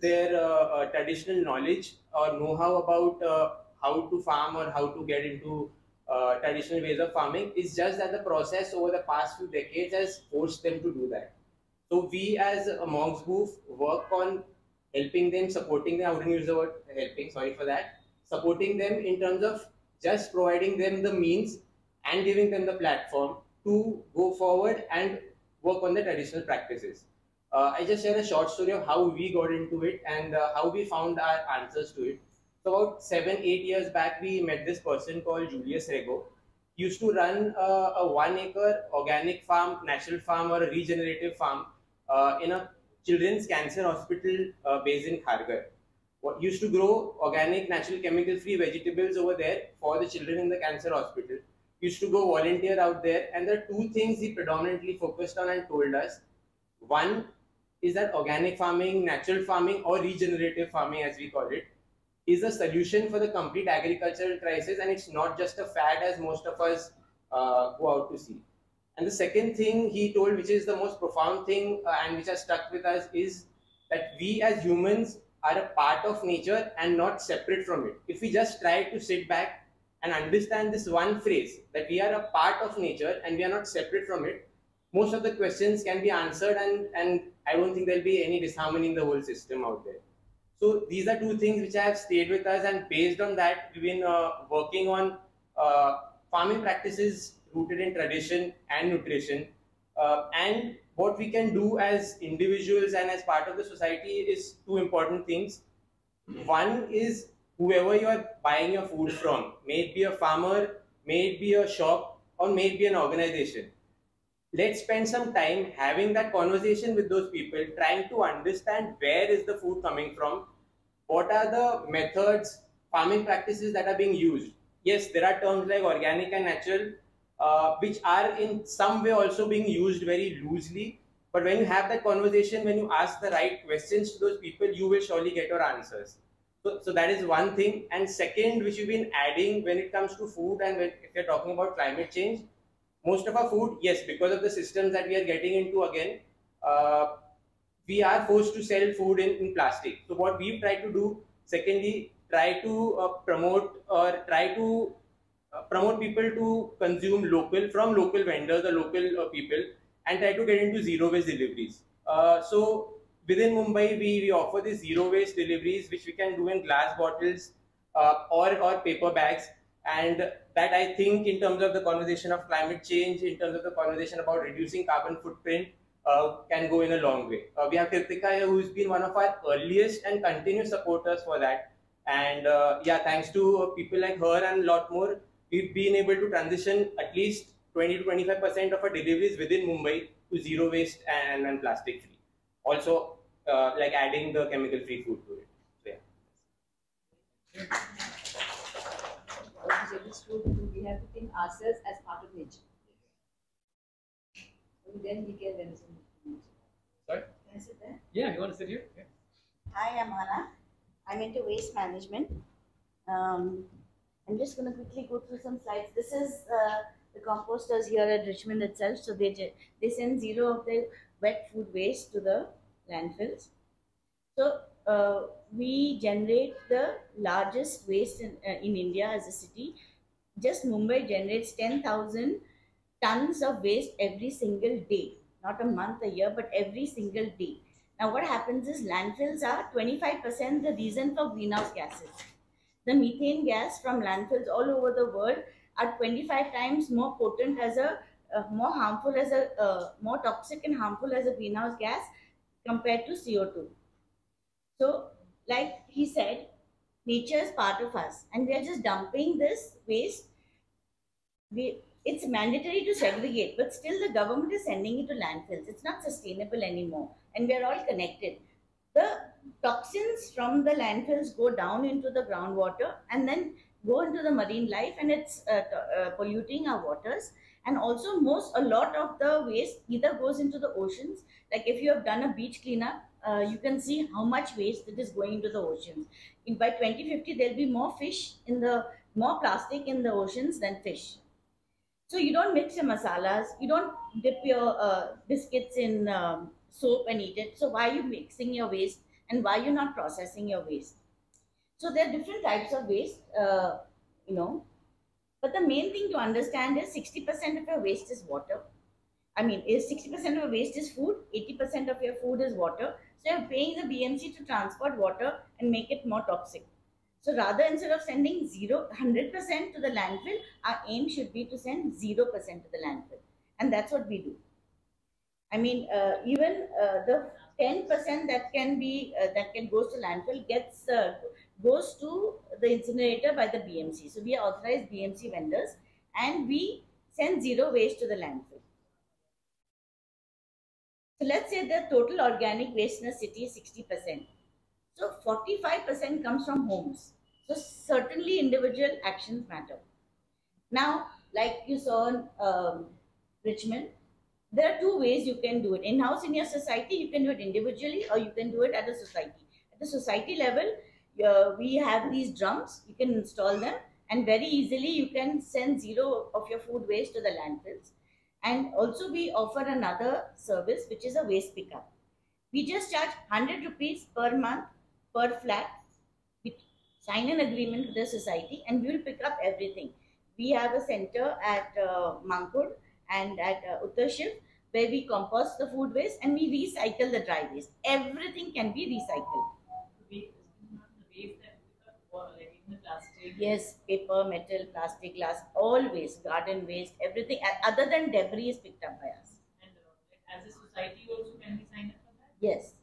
their traditional knowledge or know-how about how to farm or how to get into traditional ways of farming. It's just that the process over the past few decades has forced them to do that. So we as Monk's Bouffe work on helping them, supporting them. I wouldn't use the word helping, sorry for that. Supporting them in terms of just providing them the means and giving them the platform to go forward and work on the traditional practices. I just share a short story of how we got into it and how we found our answers to it. So about 7-8 years back, we met this person called Julius Rego. He used to run a 1-acre organic farm, natural farm or a regenerative farm in a children's cancer hospital based in Khargar. What used to grow organic, natural, chemical-free vegetables over there for the children in the cancer hospital. Used to go volunteer out there, and there are two things he predominantly focused on and told us. One is that organic farming, natural farming or regenerative farming as we call it is a solution for the complete agricultural crisis, and it's not just a fad as most of us go out to see. And the second thing he told, which is the most profound thing and which has stuck with us, is that we as humans are a part of nature and not separate from it. If we just try to sit back and understand this one phrase, that we are a part of nature and we are not separate from it, most of the questions can be answered, and I don't think there'll be any disharmony in the whole system out there. So these are two things which have stayed with us, and based on that, we've been working on farming practices rooted in tradition and nutrition, and what we can do as individuals and as part of the society is two important things. One is whoever you are buying your food from, may it be a farmer, may it be a shop, or may it be an organization. Let's spend some time having that conversation with those people, trying to understand where is the food coming from, what are the methods, farming practices that are being used. Yes, there are terms like organic and natural, which are in some way also being used very loosely. But when you have that conversation, when you ask the right questions to those people, you will surely get your answers. So that is one thing. And second, which we've been adding when it comes to food and when, if you're talking about climate change, most of our food, yes, because of the systems that we are getting into again, we are forced to sell food in plastic. So what we've tried to do, secondly, try to promote or try to promote people to consume local, from local vendors or local people, and try to get into zero waste deliveries. So within Mumbai, we offer these zero waste deliveries, which we can do in glass bottles or paper bags. And that, I think, in terms of the conversation of climate change, in terms of the conversation about reducing carbon footprint, can go in a long way. We have Kritika here, who's been one of our earliest and continuous supporters for that. And yeah, thanks to people like her and a lot more, we've been able to transition at least 20 to 25% of our deliveries within Mumbai to zero waste and plastic free. Also, like adding the chemical-free food to it. So, yeah. We have to think ourselves as part of nature. And then we can learn so much from nature. Sorry? Can I sit there? Yeah, you want to sit here? Yeah. Hi, I'm Anna. I'm into waste management. I'm just going to quickly go through some slides. This is the composters here at Richmond itself. So they send zero of their wet food waste to the landfills. So we generate the largest waste in India as a city. Just Mumbai generates 10,000 tons of waste every single day, not a month, a year, but every single day. Now what happens is landfills are 25% the reason for greenhouse gases. The methane gas from landfills all over the world are 25 times more potent as a, more toxic and harmful as a greenhouse gas compared to CO2. So, like he said, nature is part of us, and we are just dumping this waste. It's mandatory to segregate, but still the government is sending it to landfills. It's not sustainable anymore, and we are all connected. The toxins from the landfills go down into the groundwater and then go into the marine life, and it's polluting our waters. And also a lot of the waste either goes into the oceans. Like if you have done a beach cleanup, you can see how much waste that is going into the oceans. By 2050, there'll be more plastic in the oceans than fish. So you don't mix your masalas, you don't dip your biscuits in soap and eat it. So why are you mixing your waste and why you're not processing your waste? So there are different types of waste, but the main thing to understand is 60% of your waste is water. I mean, 60% of your waste is food, 80% of your food is water. So you're paying the BMC to transport water and make it more toxic. So rather, instead of sending 100% to the landfill, our aim should be to send 0% to the landfill. And that's what we do. I mean, even the 10% that goes to landfill goes to the incinerator by the BMC. So we are authorized BMC vendors and we send zero waste to the landfill. So let's say the total organic waste in a city is 60%. So 45% comes from homes. So certainly individual actions matter. Now, like you saw in Richmond, there are two ways you can do it. In-house in your society, you can do it individually or you can do it at a society. At the society level, we have these drums. You can install them and very easily you can send zero of your food waste to the landfills. And also we offer another service, which is a waste pickup. We just charge 100 rupees per month, per flat. We sign an agreement with the society and we will pick up everything. We have a center at Mankur and at Uttar Shiv where we compost the food waste and we recycle the dry waste. Everything can be recycled. Yes, paper, metal, plastic, glass, all waste, garden waste, everything other than debris is picked up by us. And as a society also, can we sign up for that? Yes.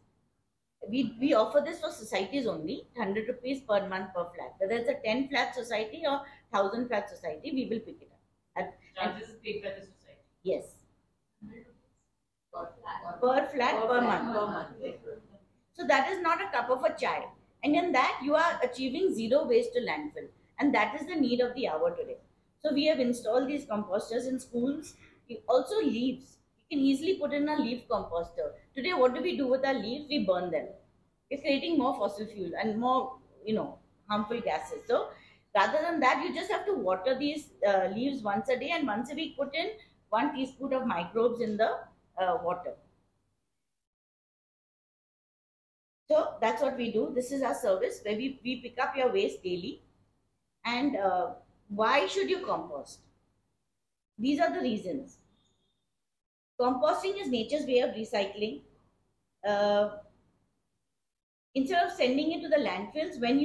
We offer this for societies only, 100 rupees per month per flat. Whether it's a 10 flat society or 1000 flat society, we will pick it up. Charges is paid by the society? Yes. Per flat per month. So that is not a cup of a chai. And in that, you are achieving zero waste to landfill. And that is the need of the hour today. So we have installed these composters in schools. Also leaves. You can easily put in a leaf composter. Today, what do we do with our leaves? We burn them. We're creating more fossil fuel and more, harmful gases. So rather than that, you just have to water these leaves once a day. And once a week, put in 1 teaspoon of microbes in the water. So that's what we do. This is our service where we pick up your waste daily. And why should you compost? These are the reasons. Composting is nature's way of recycling. Instead of sending it to the landfills, when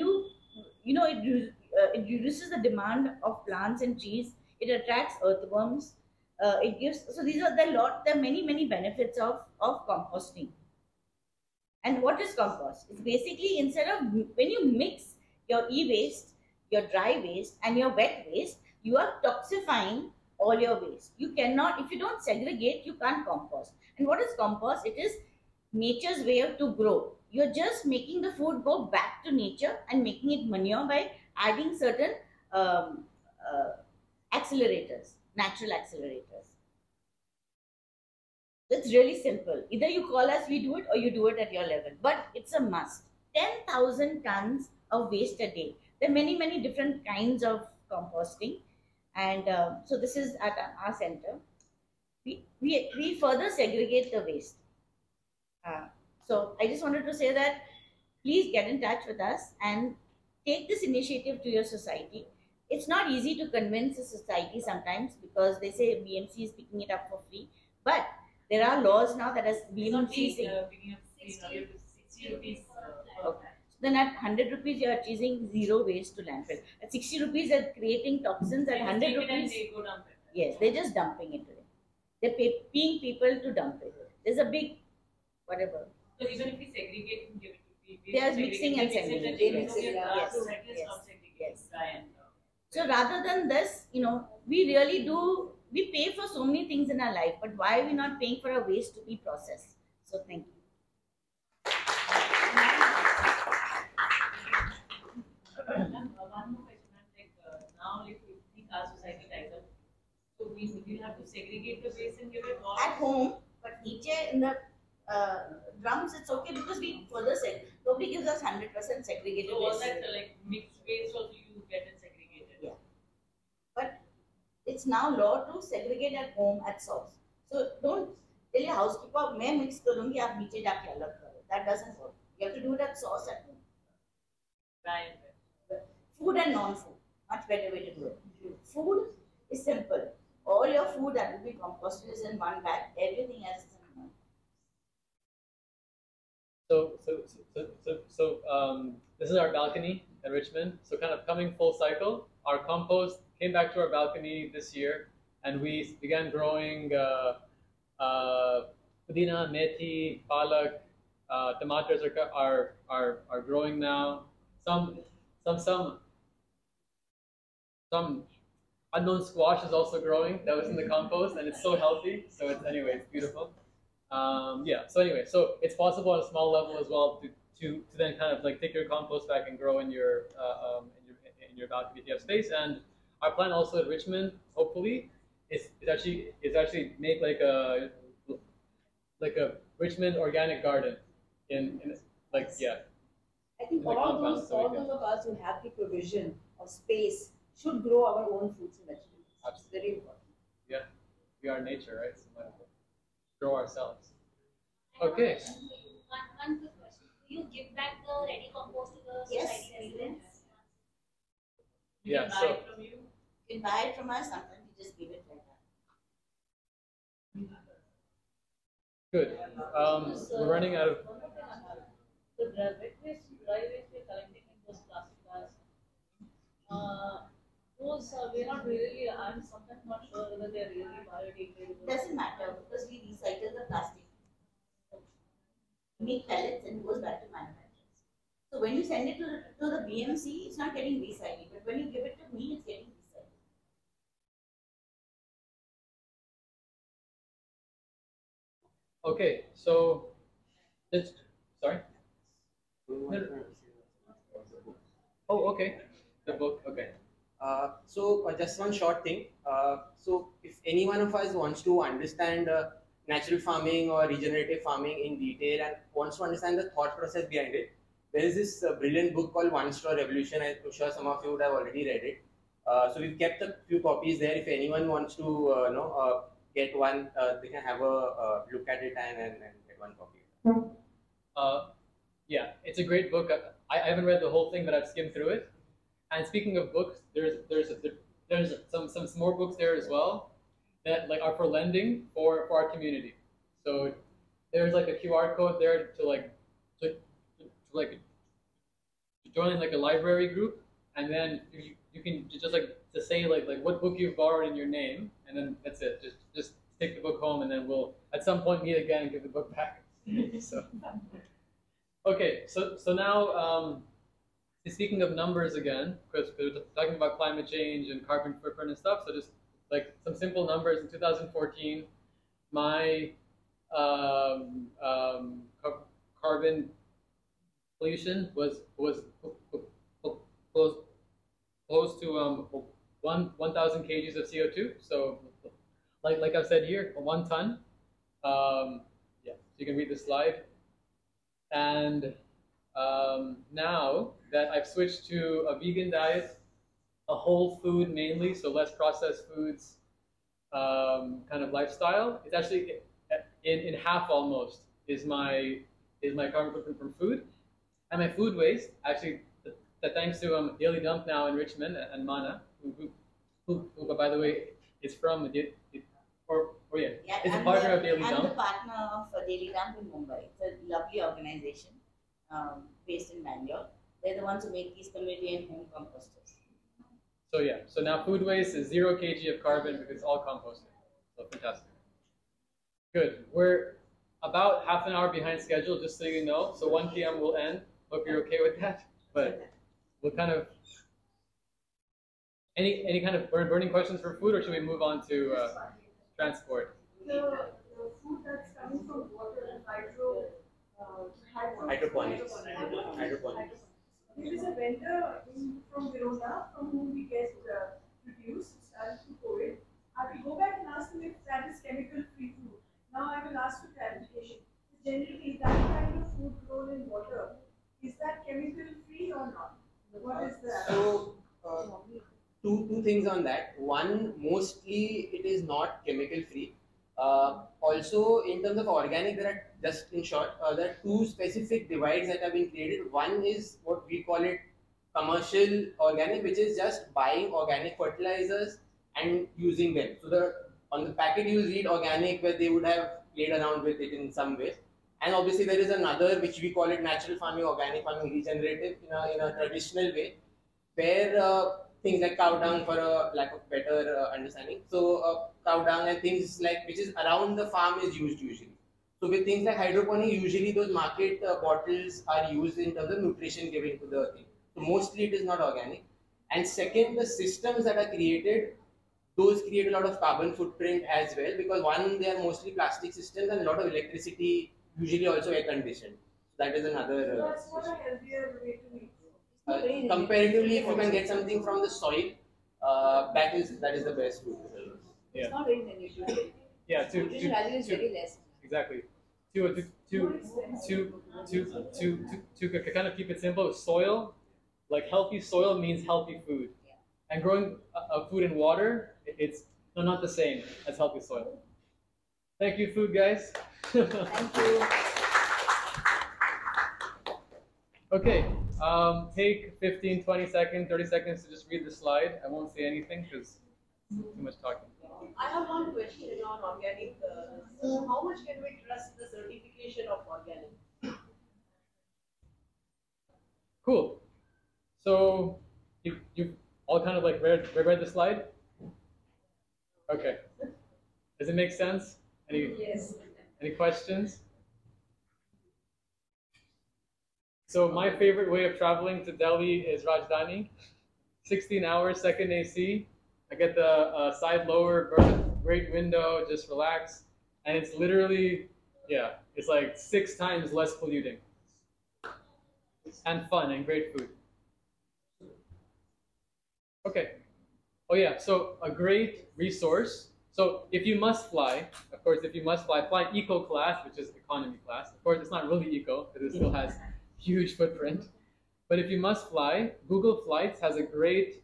it reduces the demand of plants and trees. It attracts earthworms. So these are there are many benefits of composting. And what is compost? It's basically instead of when you mix your e-waste, your dry waste and your wet waste, you are toxifying all your waste. You cannot, if you don't segregate, you can't compost. And what is compost? It is nature's way to grow. You're just making the food go back to nature and making it manure by adding certain accelerators, natural accelerators. It's really simple. Either you call us, we do it, or you do it at your level. But it's a must. 10,000 tons of waste a day. There are many different kinds of composting. And so this is at our center. We further segregate the waste. So I just wanted to say that please get in touch with us and take this initiative to your society. It's not easy to convince the society sometimes because they say BMC is picking it up for free. But there are laws now that has been increasing. Okay. So then at 100 rupees, you are achieving zero waste to landfill. At 60 rupees, they're creating toxins. At 100 rupees, yes, they're just dumping it today. They're paying people to dump it. There's a big whatever. So even if we segregate and give it to people, they are mixing and segregating. Yes. So rather than this, we really do. We pay for so many things in our life, but why are we not paying for our waste to be processed? So thank you. One more question, like now if you think our society like that, so we have to segregate the waste and give it all? At home, but in the drums it's okay because we further segregate. Nobody gives us 100% segregated waste. So all that like mixed waste also you get it segregated? Yeah. But it's now law to segregate at home at source. So don't tell your housekeeper मैं mix करूँगी आप नीचे जाके अलग करो. That doesn't work. You have to do that sauce at home. Right. Food and non-food, much better way to do it. Food is simple. All your food that will be composted is in one bag. Everything else is in one. So this is our balcony in Richmond. So kind of coming full cycle. Our compost came back to our balcony this year, and we began growing pudina, methi, palak, tomatoes are growing now. Some unknown squash is also growing. That was in the compost, and it's so healthy. So it's anyway, it's beautiful. Yeah. So anyway, so it's possible on a small level as well to then kind of like take your compost back and grow in your balcony if you have space. And our plan also at Richmond, hopefully, is actually make like a Richmond organic garden in like yeah. I think all those of us who have the provision of space should grow our own fruits and vegetables. Absolutely. It's very important. Yeah, we are nature, right? So let's grow ourselves. Okay. One quick question: do you give back the ready compost to the society residents? Yeah. So you can buy it from you. You can buy it from us. Sometimes we just give it like that. Good. We're running out of. So the wet waste, dry waste we are collecting in those plastic bags. Those we are not really. I'm sometimes not sure whether they are really biodegradable. Doesn't matter because we recycle the plastic. We make pellets and it goes back to manufacturers. So when you send it to the BMC, it's not getting recycled. But when you give it to me, it's getting recycled. Okay, so just sorry. Oh, okay. The book, okay. So just one short thing. So if any one of us wants to understand natural farming or regenerative farming in detail and wants to understand the thought process behind it, there is this brilliant book called One Straw Revolution. I'm sure some of you would have already read it. So we've kept a few copies there. If anyone wants to get one, they can have a look at it and get one copy. Yeah, it's a great book. I haven't read the whole thing, but I've skimmed through it. And speaking of books, there's some more books there as well that like are for lending for our community. So there's like a QR code there to join like a library group, and then you can just like to say like what book you've borrowed in your name, and then that's it. Just take the book home, and then we'll at some point meet again and give the book back. So. Okay, so now speaking of numbers again, because we're talking about climate change and carbon footprint and stuff. So just like some simple numbers. In 2014, my carbon pollution was close to 1,000 kgs of CO2. So like I've said here, 1 ton. Yeah, so you can read the slide. And now that I've switched to a vegan diet, a whole food mainly, so less processed foods kind of lifestyle, it's actually in half almost is my carbon footprint from food. And my food waste, actually, thanks to Daily Dump now in Richmond and Mana, who by the way, is from I'm the partner of Daily Dump in Mumbai. It's a lovely organization based in Bangalore. They're the ones who make these community and home composters. So yeah, so now food waste is 0 kg of carbon because it's all composted. So fantastic. Good. We're about half an hour behind schedule, just so you know. So 1 p.m. will end. Hope you're okay with that. But we'll kind of any kind of burning questions for food, or should we move on to? Transport. The food that's coming from water and hydroponics. There is a vendor from Verona from whom we get produce, started to COVID. I will go back and ask them if that is chemical free food. Now I will ask for clarification. Generally, is that kind of food grown in water, is that chemical free or not? What is that? So, Two things on that. One, mostly it is not chemical free. Also, in terms of organic, there are just in short, there are two specific divides that have been created. One is what we call it commercial organic, which is just buying organic fertilizers and using them. So on the packet you read organic, where they would have played around with it in some way. And obviously there is another, which we call it natural farming, organic farming, regenerative in a traditional way, where things like cow dung, for a lack of better understanding. So cow dung and things like, which is around the farm, is used usually. So with things like hydroponic, usually those market bottles are used in terms of nutrition given to the thing. So mostly it is not organic. And second, the systems that are created, those create a lot of carbon footprint as well, because one, they are mostly plastic systems and a lot of electricity, usually also air conditioned. That is another. That's not a healthier way to eat. Comparatively, if you can get something from the soil, that is the best food. Yeah. It's not very unusual. Yeah, nutrition value is very less. Exactly. To kind of keep it simple, soil, like healthy soil means healthy food, yeah. And growing food in water, it's not the same as healthy soil. Thank you, food guys. Thank you. Okay. Take 15, 20 seconds, 30 seconds to just read the slide. I won't say anything because too much talking. I have one question on organic. So how much can we trust the certification of organic? Cool. So you've all kind of like read the slide? Okay. Does it make sense? Any questions? So my favorite way of traveling to Delhi is Rajdhani. 16 hours, second AC. I get the side lower berth, great window, just relax. And it's literally, yeah, it's like 6 times less polluting. And fun and great food. Okay. Oh yeah, so a great resource. So if you must fly, of course, fly eco class, which is economy class. Of course, it's not really eco, because it still has huge footprint, but if you must fly, Google Flights has a great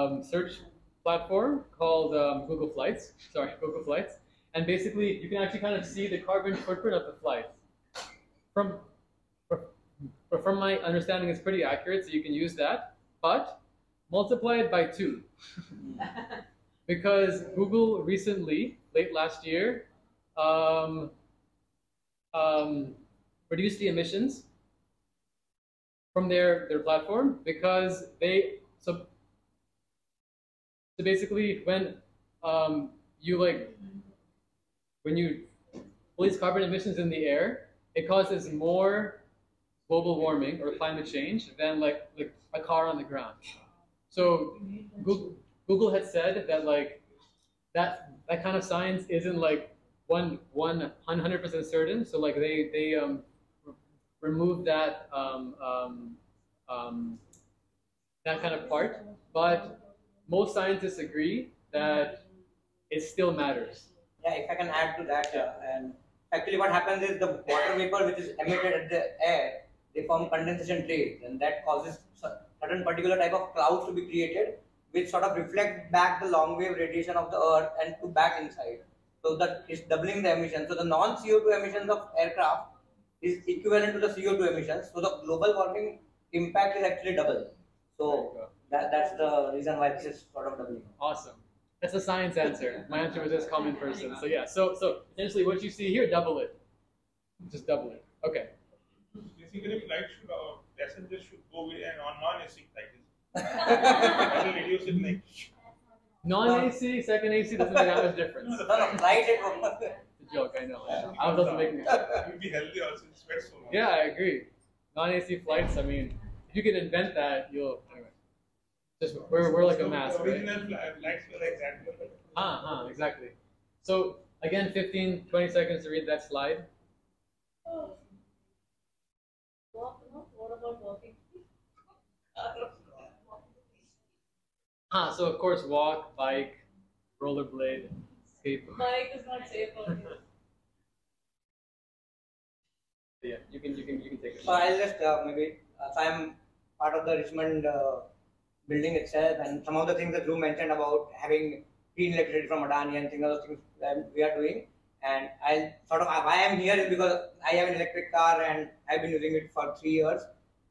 search platform called Google Flights, and basically you can actually kind of see the carbon footprint of the flights. From my understanding, it's pretty accurate, so you can use that, but multiply it by 2, because Google recently, late last year, reduced the emissions from their platform, because they, so basically when you release carbon emissions in the air, it causes more global warming or climate change than like a car on the ground. So Google had said that that kind of science isn't like 100% certain, so like they remove that that kind of part, but most scientists agree that it still matters. Yeah, if I can add to that, and actually what happens is the water vapor which is emitted at the air, they form condensation trails, and that causes certain particular type of clouds to be created, which sort of reflect back the long wave radiation of the earth and to back inside. So that is doubling the emissions. So the non-CO2 emissions of aircraft is equivalent to the CO2 emissions. So the global warming impact is actually double. So that's the reason why this is sort of doubling. Awesome. That's a science answer. My answer was just common person. So yeah. So essentially, what you see here, double it. Just double it. Okay. Basically, flight should passengers should go with an non-AC like this. I will reduce it like. Non-AC, second AC doesn't make that much difference. It's a joke, I know. I was also making a joke. It would be healthy also, it sweats so much. Yeah, I agree. Non-AC flights, I mean, if you can invent that, you'll, anyway. Just, we're like a mass, right? Original flights were like that. Exactly. So, again, 15, 20 seconds to read that slide. Oh. What about walking? So of course, walk, bike, rollerblade, skateboard. Bike is not safe for you. Yeah, you can take it. So I'll just so I'm part of the Richmond building itself, and some of the things that Dhruv mentioned about having green electricity from Adani and things, those things that we are doing. And I sort of, why I'm here is because I have an electric car and I've been using it for 3 years.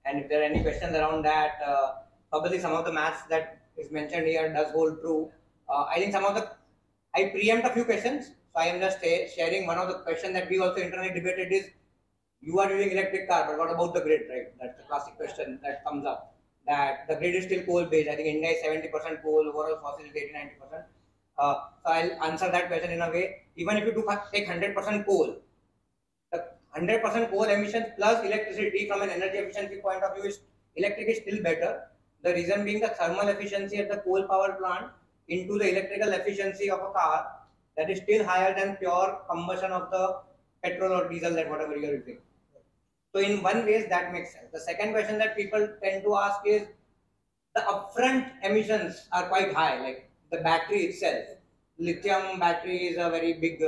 And if there are any questions around that, probably some of the maths that is mentioned here does hold true. I think some of the, I preempt a few questions. So I am just sharing one of the questions that we also internally debated is, you are using electric car, but what about the grid, right? That's the classic question that comes up. That the grid is still coal-based. I think India is 70% coal, overall fossil is 80-90%. So I'll answer that question in a way. Even if you do take 100% coal, the 100% coal emissions plus electricity from an energy efficiency point of view, is electric is still better. The reason being the thermal efficiency at the coal power plant into the electrical efficiency of a car that is still higher than pure combustion of the petrol or diesel, that whatever you are using. So in one way, that makes sense. The second question that people tend to ask is, the upfront emissions are quite high, like the battery itself. Lithium battery is a very big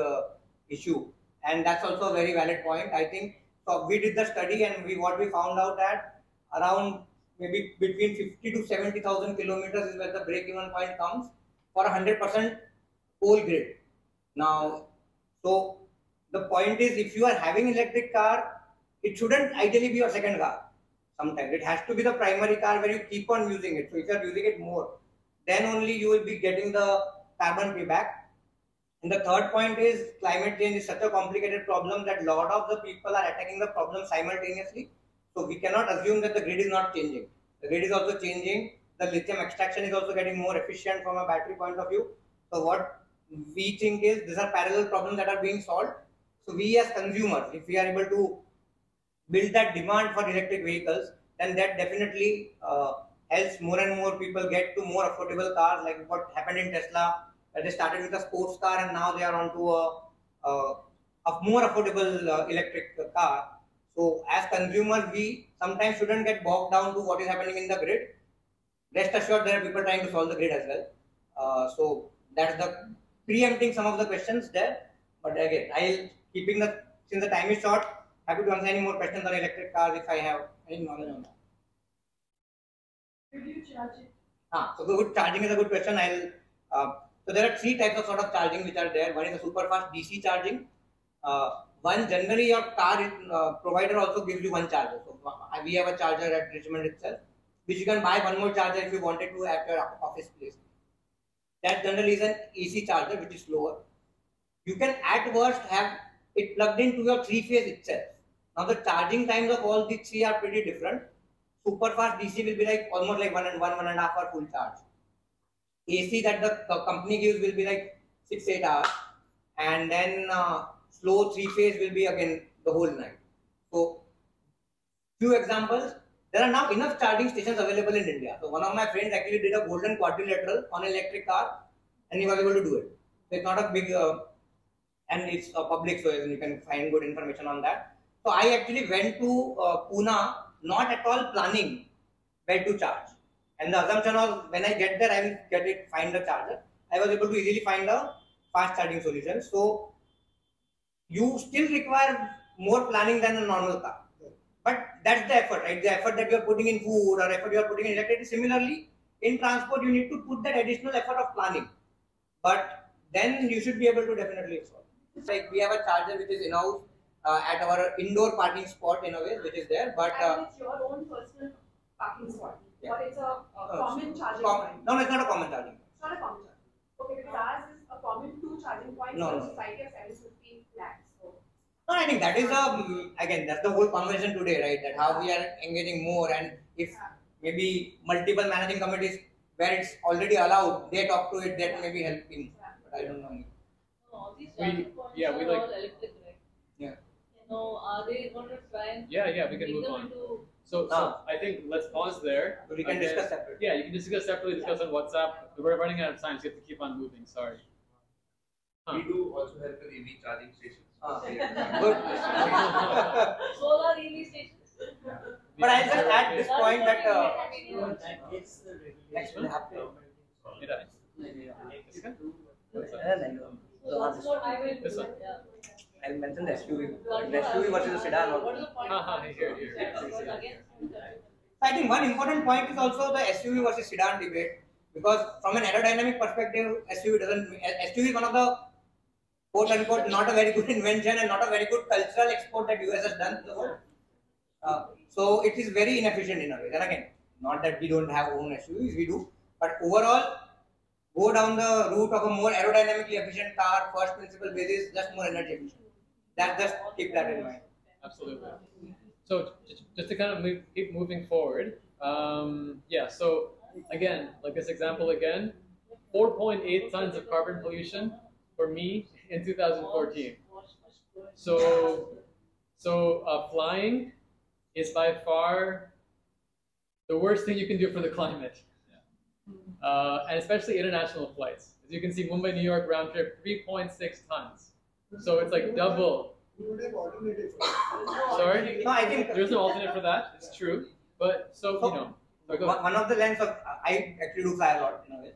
issue. And that's also a very valid point, I think. So we did the study and what we found out that around maybe between 50 to 70,000 kilometers is where the break-even point comes for 100% coal grid. Now, so the point is, if you are having electric car, it shouldn't ideally be your second car. Sometimes it has to be the primary car where you keep on using it. So if you are using it more, then only you will be getting the carbon payback. And the third point is, climate change is such a complicated problem that a lot of the people are attacking the problem simultaneously. So we cannot assume that the grid is not changing. The grid is also changing. The lithium extraction is also getting more efficient from a battery point of view. So what we think is, these are parallel problems that are being solved. So we as consumers, if we are able to build that demand for electric vehicles, then that definitely helps more and more people get to more affordable cars, like what happened in Tesla, where they started with a sports car and now they are onto a more affordable electric car. So as consumers, we sometimes shouldn't get bogged down to what is happening in the grid. Rest assured, there are people trying to solve the grid as well. So that's the preempting some of the questions there. But again, since the time is short, happy to answer any more questions on electric cars if I have any knowledge on that. Could you charge it? So good charging is a good question. So there are three types of sort of charging which are there. One is the super fast DC charging. One, generally your car provider also gives you one charger. So we have a charger at Richmond itself, which you can buy one more charger if you wanted to at your office place. That generally is an AC charger, which is slower. You can at worst have it plugged into your three-phase itself. Now the charging times of all these three are pretty different. Super fast DC will be like almost like 1 and 1.5 hour full charge. AC that the company gives will be like 6-8 hours. And then slow three-phase will be again the whole night. So few examples. There are now enough charging stations available in India. So one of my friends actually did a golden quadrilateral on an electric car and he was able to do it. So it's not a big... and it's public, so you can find good information on that. So I actually went to Pune, not at all planning where to charge. And the assumption was, when I get there, I will find the charger. I was able to easily find a fast charging solution. So you still require more planning than a normal car. But that's the effort, right? The effort that you are putting in food or effort you are putting in electricity. Similarly, in transport, you need to put that additional effort of planning. But then you should be able to definitely explore. It's like we have a charger which is in-house at our indoor parking spot in a way, which is there. But it's your own personal parking spot, yeah. Or it's a common charging point? No, it's not a common charging point. It's not a common charging point. Okay, because ours is a common two charging points for society of 715 lakhs. So. No, I think that is, again, that's the whole conversation today, right? That how we are engaging more, and if maybe multiple managing committees where it's already allowed, they talk to it, that maybe help him. But I don't know. All these charging points are all electric, right? Yeah. You know, are they going to try and we can move on. So I think let's pause there. But we can discuss separately. Yeah, you can discuss separately, on WhatsApp. We're running out of time, so you have to keep on moving, sorry. We do also help with EV charging stations. Solar EV stations. Yeah. But I'll just add this point that it's the regulation. I'll mention the SUV. SUV versus the sedan. I think one important point is also the SUV versus sedan debate. Because from an aerodynamic perspective, SUV is one of the quote-unquote not a very good invention and not a very good cultural export that US has done to the world. So it is very inefficient in a way. And again, not that we don't have own SUVs, we do. But overall, go down the route of a more aerodynamically efficient car, first principle basis, just more energy efficient. That just keep that in mind. Absolutely. So just to kind of keep moving forward, yeah, so again, like this example again, 4.8 tons of carbon pollution for me in 2014. So flying is by far the worst thing you can do for the climate. And especially international flights. As you can see, Mumbai, New York round trip, 3.6 tons. So it's like double. We would have alternative. Sorry? No, I think there's an alternate for that. It's true. But so, you know. One of the lens of, I actually do fly a lot, you know,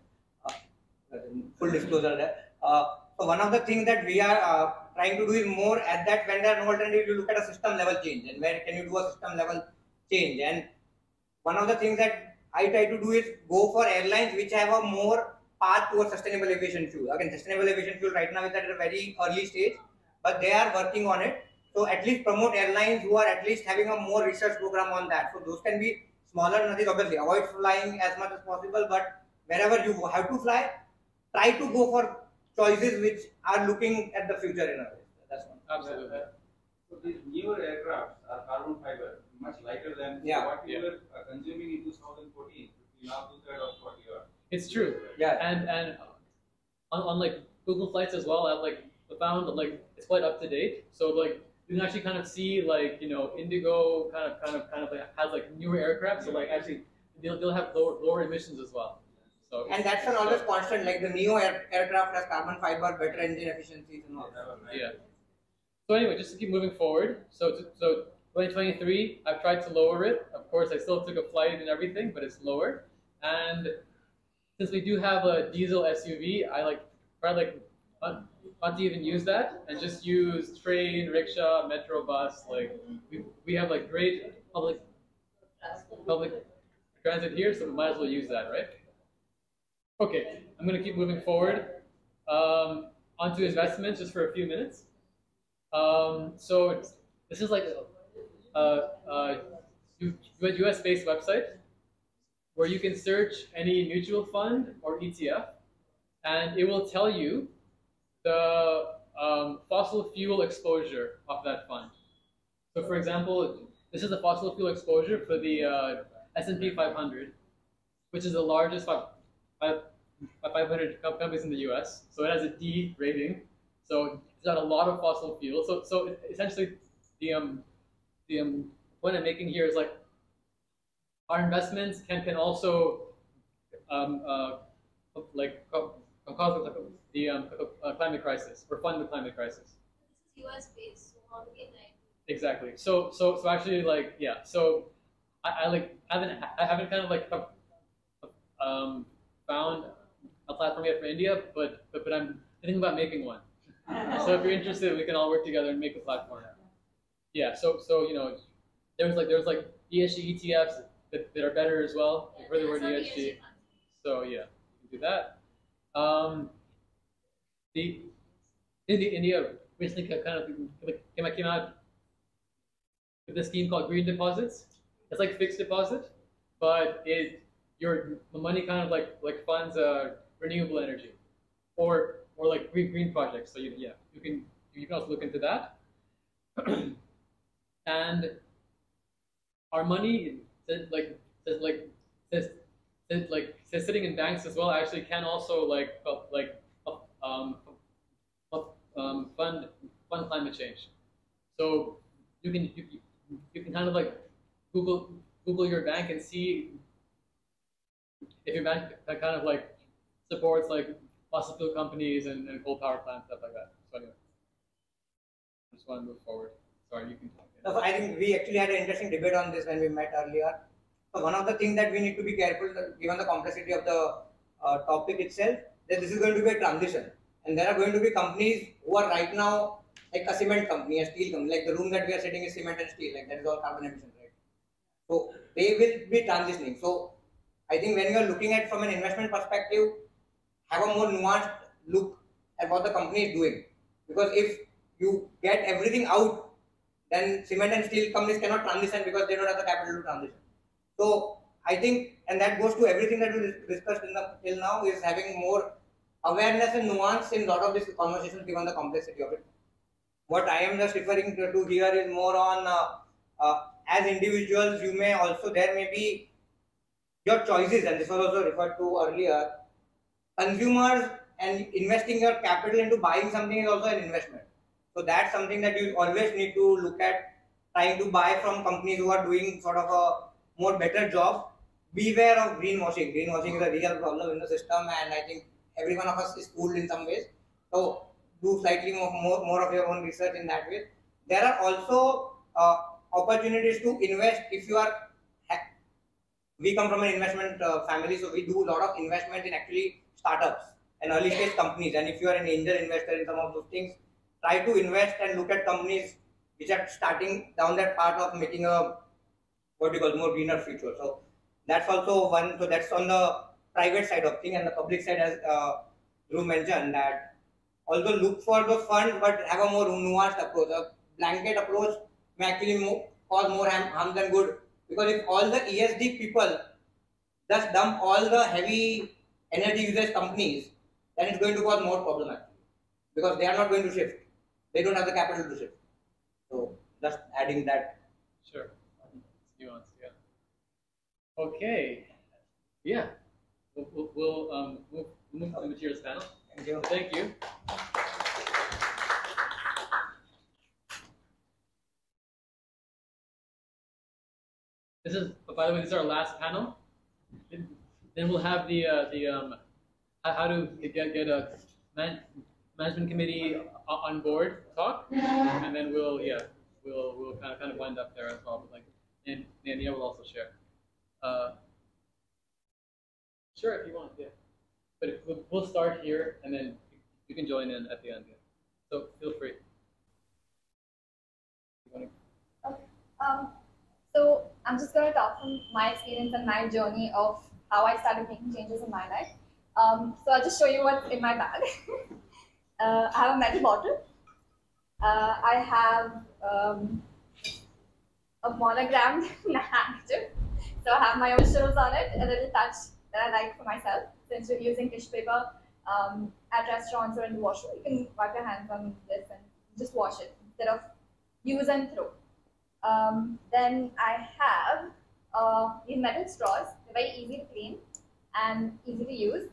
full disclosure there. So one of the things that we are trying to do is more at that when there are no alternatives, you look at a system level change and where can you do a system level change. And one of the things that I try to do is go for airlines which have a more path towards sustainable aviation fuel. Again, sustainable aviation fuel right now is at a very early stage, but they are working on it. So at least promote airlines who are at least having a more research program on that. So those can be smaller nothing, obviously. Avoid flying as much as possible, but wherever you have to fly, try to go for choices which are looking at the future in a way. That's one. Absolutely. So these newer aircrafts are carbon fiber, much lighter than what we were consuming in 2014. Now two-thirds of what you are. It's true. Yeah. And on like Google Flights as well, I've like found like it's quite up to date. So like you can actually kind of see like, you know, Indigo kind of like has like newer aircraft. So like actually they'll have lower emissions as well. So and that's an always constant. Like the Neo aircraft has carbon fiber, better engine efficiencies and all that. Yeah. So anyway, just to keep moving forward, so 2023, I've tried to lower it. Of course, I still took a flight and everything, but it's lower. And since we do have a diesel SUV, I like probably not to even use that and just use train, rickshaw, metro, bus. Like we have like great public transit here, so we might as well use that, right? Okay, I'm gonna keep moving forward. Onto investments just for a few minutes. So this is like a US-based website where you can search any mutual fund or ETF, and it will tell you the fossil fuel exposure of that fund. So, for example, this is the fossil fuel exposure for the S&P 500, which is the largest 500 companies in the US. So it has a D rating. So it's got a lot of fossil fuel. So essentially, the point I'm making here is like our investments can also like cause the climate crisis or fund the climate crisis. This is US based, so how do we align? Exactly. So actually, like yeah. So I haven't kind of like found a platform yet for India, but I'm thinking about making one. So if you're interested, we can all work together and make a platform. Yeah. So you know, there's like ESG ETFs that are better as well. You've heard the word ESG. So yeah, you can do that. India recently kind of came out with a scheme called green deposits. It's like fixed deposit, but your money kind of like funds renewable energy or like green projects. So you can also look into that. And our money that's sitting in banks as well actually can also fund climate change. So you can kind of like Google your bank and see if your bank that kind of like supports like fossil fuel companies and coal power plants, stuff like that. So anyway, I just want to move forward. Sorry, you can talk. Yeah. So I think we actually had an interesting debate on this when we met earlier. So one of the things that we need to be careful, given the complexity of the topic itself, that this is going to be a transition. And there are going to be companies who are right now like a cement company, a steel company, like the room that we are sitting is cement and steel, like that is all carbon emissions, right? So they will be transitioning. So I think when you're looking at from an investment perspective, have a more nuanced look at what the company is doing. Because if you get everything out, then cement and steel companies cannot transition because they don't have the capital to transition. So I think, and that goes to everything that we discussed till now, is having more awareness and nuance in a lot of these conversations given the complexity of it. What I am just referring to here is more on as individuals, you may also, there may be your choices, and this was also referred to earlier. Consumers and investing your capital into buying something is also an investment. So that's something that you always need to look at, trying to buy from companies who are doing sort of a more better job. Beware of greenwashing. Greenwashing is a real problem in the system, and I think every one of us is fooled in some ways. So do slightly more of your own research in that way. There are also opportunities to invest if you are, we come from an investment family, so we do a lot of investment in actually startups and early stage companies. And if you are an angel investor in some of those things, try to invest and look at companies which are starting down that path of making a, what you call, more greener future. So that's also one. So that's on the private side of things, and the public side, as Dhruv mentioned, that also look for the fund, but have a more nuanced approach. A blanket approach may actually cause more harm than good. Because if all the ESG people just dump all the heavy energy usage companies, then it's going to cause more problem actually. Because they are not going to shift. They don't have the capital to shift. So just adding that. Sure. Nuance, yeah. Okay. Yeah. We'll move to the materials panel. Thank you. Thank you. This is, by the way, this is our last panel. Then we'll have how to get a management committee on board talk, and then we'll kind of wind up there as well. But and Nania will also share. Sure, if you want, yeah. But we'll start here, and then you can join in at the end. Yeah. So feel free. Okay. So I'm just going to talk from my experience and my journey of how I started making changes in my life. So I'll just show you what's in my bag. I have a metal bottle. I have a monogrammed handkerchief. So I have my own shells on it, a little touch that I like for myself. So instead of using tissue paper at restaurants or in the washroom, you can wipe your hands on this and just wash it instead of use and throw. Then I have these metal straws. They're very easy to clean and easy to use,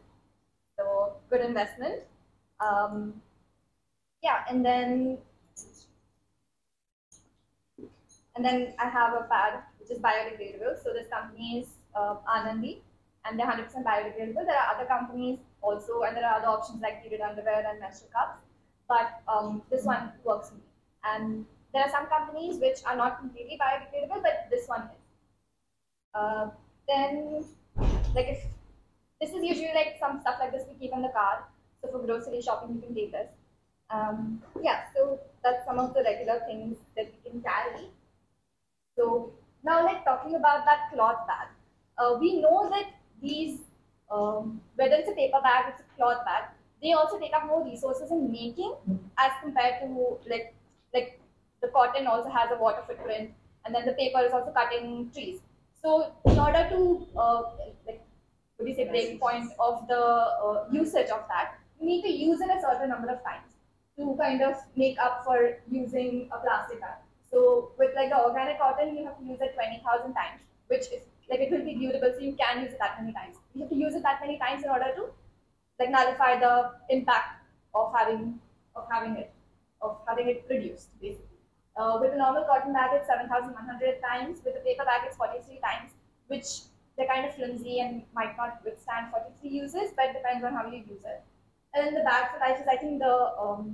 so good investment. Yeah, and then I have a pad which is biodegradable. So this company is Anandi, and they're 100% biodegradable. There are other companies also, and there are other options like period underwear and menstrual cups, but this one works for me. And there are some companies which are not completely biodegradable, but this one is. Then, if this is usually some stuff like this we keep in the car. So for grocery shopping, you can take this. Yeah, so that's some of the regular things that we can carry. So now, talking about that cloth bag, we know that these, whether it's a paper bag, it's a cloth bag, they also take up more resources in making as compared to the cotton also has a water footprint, and then the paper is also cutting trees. So in order to break point of the usage of that, you need to use it a certain number of times to kind of make up for using a plastic bag. So with the organic cotton, you have to use it 20,000 times, which is it will be durable, so you can use it that many times. You have to use it that many times in order to nullify the impact of having it produced basically. With a normal cotton bag, it's 7,100 times. With a paper bag, it's 43 times, which they're kind of flimsy and might not withstand 43 uses, but depends on how you use it. And then the bag for life is, I think, the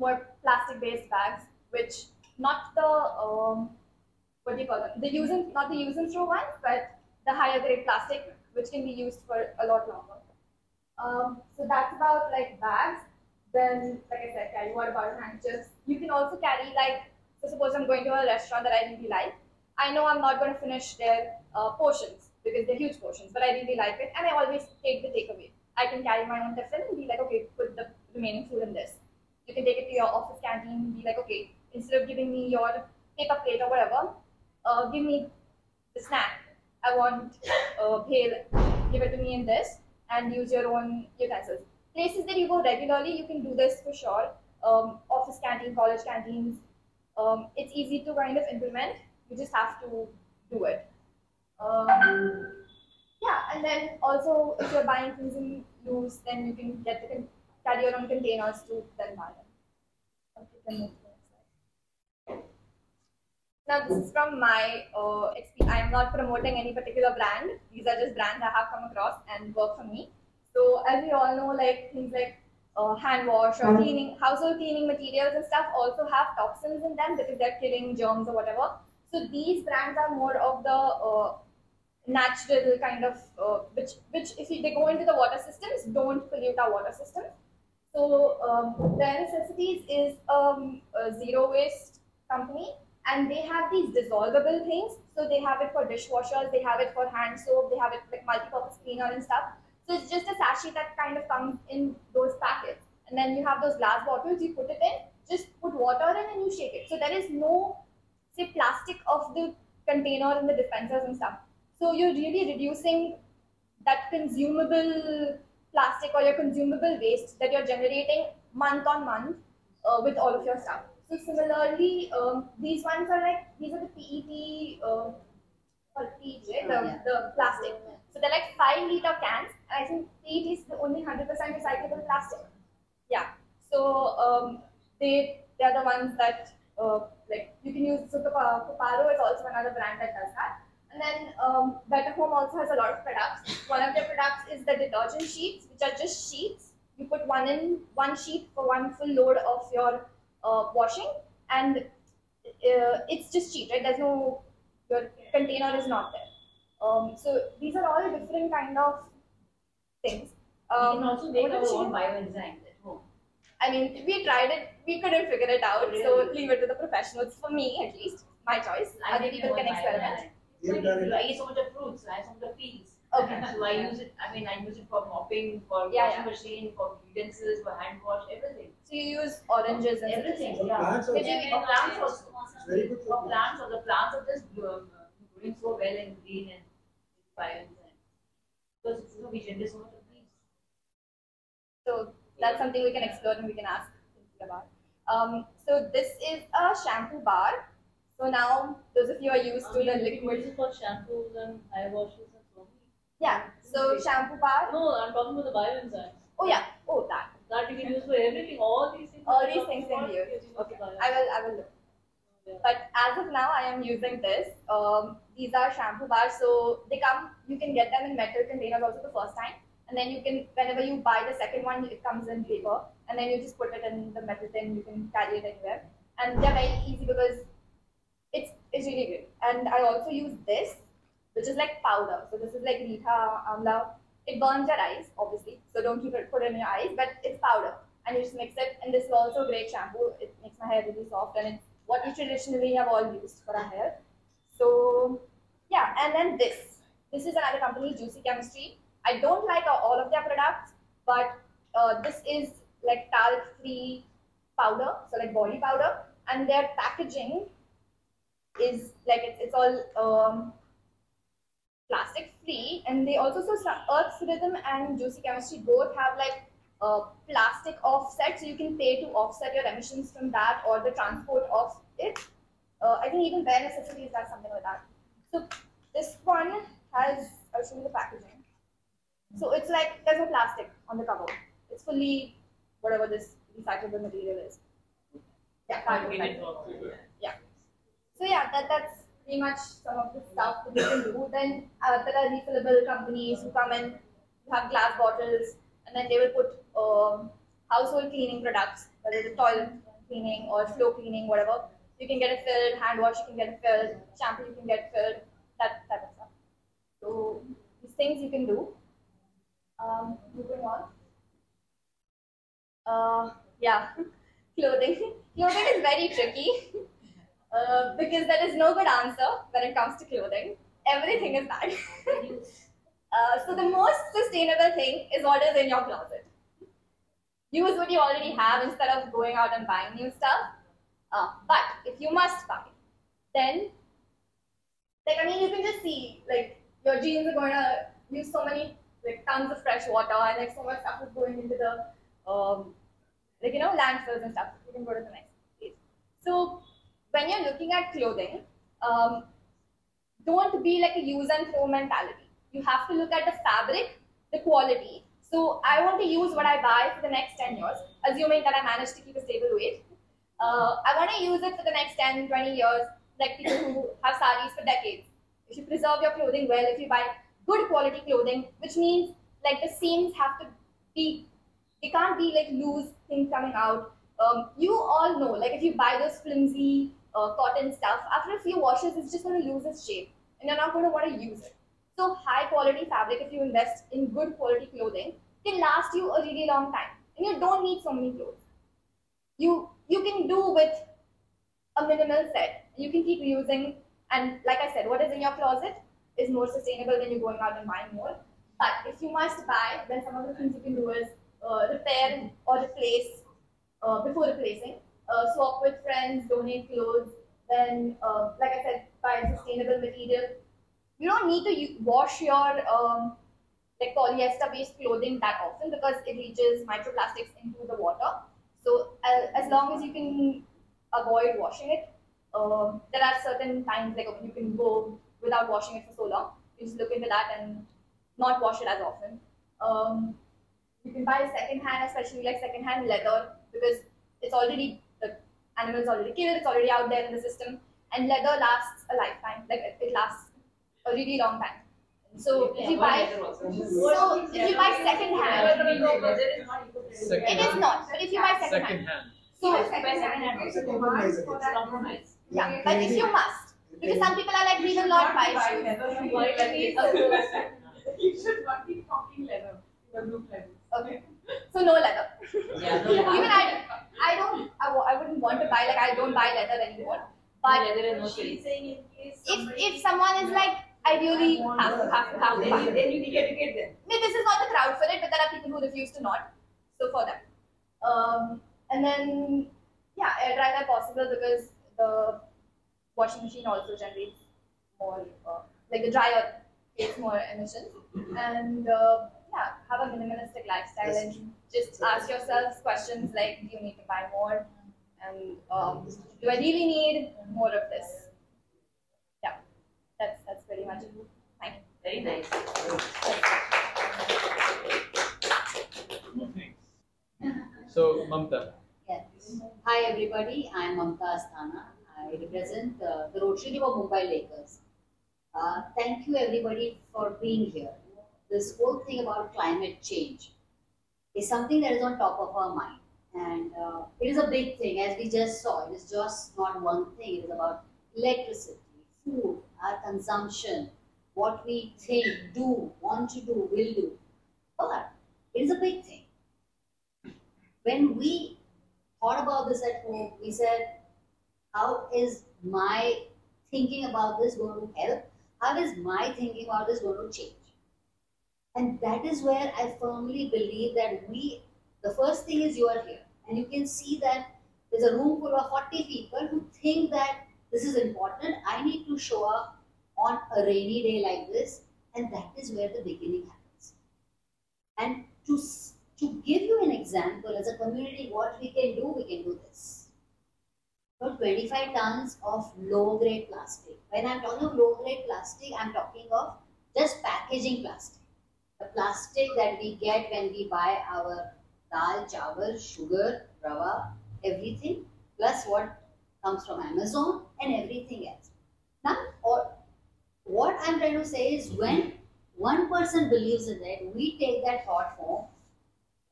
more plastic-based bags, which not the not the use and throw ones, but the higher grade plastic, which can be used for a lot longer. So that's about bags. Then, I said, carry water bottle handkerchiefs. You can also carry, so suppose I'm going to a restaurant that I really like. I know I'm not going to finish their portions because they're huge portions, but I really like it, and I always take the takeaway. I can carry my own tiffin and be like, okay, put the remaining food in this. You can take it to your office canteen and be like, okay, instead of giving me your paper plate or whatever, give me the snack. I want bhel, give it to me in this, and use your own utensils. Places that you go regularly, you can do this for sure. Office canteen, college canteens, it's easy to kind of implement. You just have to do it. Yeah, and then also if you're buying things in loose, then you can get the carry your own containers to then buy them. Okay, now this is from my experience. I am not promoting any particular brand. These are just brands I have come across and work for me. So as we all know, like things like hand wash or cleaning, household cleaning materials and stuff also have toxins in them because they're killing germs or whatever. So these brands are more of the natural kind of, which if they go into the water systems, don't pollute our water system. So Terracessities is a zero waste company, and they have these dissolvable things. So they have it for dishwashers, they have it for hand soap, they have it like multi-purpose cleaner and stuff. So it's just a sachet that kind of comes in those packets. And then you have those glass bottles, you put it in, just put water in and you shake it. So there is no, say, plastic of the container and the dispensers and stuff. So you're really reducing that consumable plastic or your consumable waste that you're generating month on month with all of your stuff. So similarly, these ones are like, these are the PET, or PET, right? The plastic. So they're like 5-liter cans. And I think PET is the only 100% recyclable plastic. Yeah. So they're the ones that like you can use. So Caparo is also another brand that does that. And then Better Home also has a lot of products. One of their products is the detergent sheets, which are just sheets. You put one sheet for one full load of your washing, and it's just cheap, right? There's no, your container is not there. So these are all different kind of things. You can also make our own bioenzymes at home. I mean, we tried it, we couldn't figure it out, really? So leave it to the professionals. For me, at least, my choice. Other people can experiment. I eat some of the fruits, I have some of the peels. Okay. So I use it, I mean, I use it for mopping, for washing machine, for utensils, for hand wash, everything. So you use oranges and everything. Yeah. Plants also. Very good for plants. So the plants are just doing so well and green and bioenzyme. Because we generate so much of these. So that's something we can explore and we can ask about. So this is a shampoo bar. So now, those of you are used to the liquids for shampoos and eye washes and so on. Yeah. So shampoo bar. No, I'm talking about the bioenzymes. Oh yeah. Oh, that. That you can use for everything. All these things. All these things can be used. Okay. I will look. Yeah. But as of now, I am using this. These are shampoo bars. So they come. You can get them in metal containers also the first time, and then you can, whenever you buy the second one, it comes in paper, and then you just put it in the metal tin. You can carry it anywhere, and they're very easy because it's really good. And I also use this, which is like powder. So this is like Reetha, Amla. It burns your eyes, obviously. So don't keep it put in your eyes, but it's powder. And you just mix it. And this is also a great shampoo. It makes my hair really soft. And it's what we traditionally have all used for our hair. So yeah, and then this. This is another company, Juicy Chemistry. I don't like all of their products, but this is like talc-free powder. So like body powder. And their packaging is like it's all plastic free, and they also, so Earth's Rhythm and Juicy Chemistry both have like plastic offset, so you can pay to offset your emissions from that or the transport of it. I think even bare necessities does something like that. So this one has, I'll show you the packaging. So it's like there's no plastic on the cover. It's fully whatever this recyclable material is. Yeah, so yeah, that's pretty much some of the stuff that you can do. Then there are refillable companies who come in, who have glass bottles, and then they will put household cleaning products, whether it's toilet cleaning or floor cleaning, whatever. You can get it filled, hand wash, you can get it filled, shampoo, you can get filled, that type of stuff. So these things you can do. Moving on. Yeah, clothing. Clothing is very tricky. Because there is no good answer when it comes to clothing. Everything is that. So the most sustainable thing is what is in your closet. Use what you already have instead of going out and buying new stuff. But if you must buy, then, like, I mean, you can just see, like, your jeans are going to use so many, like, tons of fresh water, and like so much stuff is going into the, like, you know, landfills and stuff. You can go to the next page. So when you're looking at clothing, don't be like a use and throw mentality. You have to look at the fabric, the quality. So I want to use what I buy for the next 10 years, assuming that I manage to keep a stable weight. I want to use it for the next 10, 20 years, like people who have saris for decades. If you preserve your clothing well, if you buy good quality clothing, which means like the seams have to be, they can't be like loose things coming out. You all know, like if you buy those flimsy cotton stuff, after a few washes, it's just going to lose its shape and you're not going to want to use it. So high quality fabric, if you invest in good quality clothing, can last you a really long time and you don't need so many clothes. You can do with a minimal set. You can keep using, and like I said, what is in your closet is more sustainable than you going out and buying more. But if you must buy, then some of the things you can do is repair or replace before replacing. Swap with friends, donate clothes, then like I said, buy sustainable material. You don't need to wash your like polyester-based clothing that often because it leaches microplastics into the water. So as long as you can avoid washing it, there are certain times like you can go without washing it for so long. You just look into that and not wash it as often. You can buy secondhand, especially like secondhand leather, because it's already, the animal's already killed, it's already out there in the system, and leather lasts a lifetime. Like it lasts a really long time. So if you buy, secondhand, it is not. But if you buy secondhand, so compromise. Yeah, but if you must, because some people are like, we will not buy leather. You should not be talking leather. Okay. So no leather. Even I wouldn't want to buy, like I don't buy leather anymore. But if someone is like, I really have to buy it. Then you need to educate them. This is not the crowd for it, but there are people who refuse to not. So for them. And then, yeah, air dry where possible, because the washing machine also generates more, like the dryer creates more emissions. And yeah, have a minimalistic lifestyle and just ask yourselves questions like, do you need to buy more? And do I really need more of this? Yeah, that's pretty much it. Thank you. Very nice. So, Mamta. Yes. Hi, everybody. I'm Mamta Asthana. I represent the Rotary of Mumbai Lakers. Thank you, everybody, for being here. This whole thing about climate change is something that is on top of our mind. And it is a big thing, as we just saw. It is just not one thing. It is about electricity, food, our consumption, what we think, do, want to do, will do. But it is a big thing. When we thought about this at home, we said, how is my thinking about this going to help? How is my thinking about this going to change? And that is where I firmly believe that the first thing is you are here, and you can see that there's a room full of 40 people who think that this is important. I need to show up on a rainy day like this, and that is where the beginning happens. And to give you an example, as a community, what we can do this. About 25 tons of low-grade plastic. When I'm talking of low-grade plastic, I'm talking of just packaging plastic. The plastic that we get when we buy our dal, chawal, sugar, rava, everything, plus what comes from Amazon and everything else. Now, what I'm trying to say is, when one person believes in it, we take that thought home,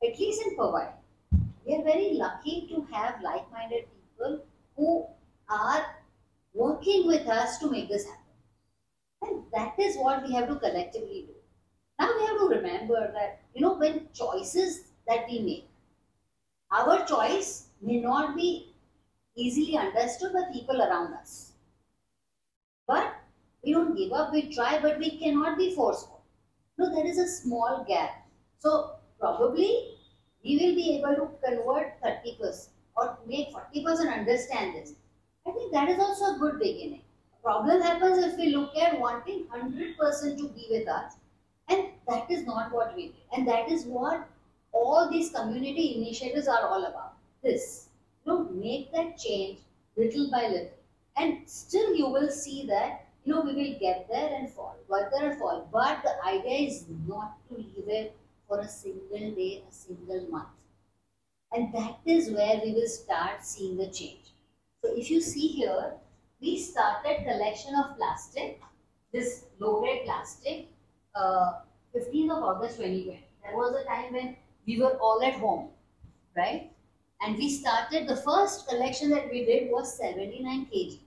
at least in Powai. We are very lucky to have like-minded people who are working with us to make this happen. And that is what we have to collectively do. Now we have to remember that, you know, when choices that we make, our choice may not be easily understood by people around us. But We don't give up, we try, but we cannot be forceful. No, there is a small gap. So probably we will be able to convert 30% or make 40% understand this. I think that is also a good beginning. A problem happens if we look at wanting 100% to be with us, and that is not what we do. And that is what all these community initiatives are all about. This, you know, make that change little by little, and still you will see that, you know, we will get there and fall, but the idea is not to leave it for a single day, a single month. And that is where we will start seeing the change. So if you see here, we started collection of plastic, this low-grade plastic, 15th of August 2020. That was the time when we were all at home, right? And we started, the first collection that we did was 79 kgs.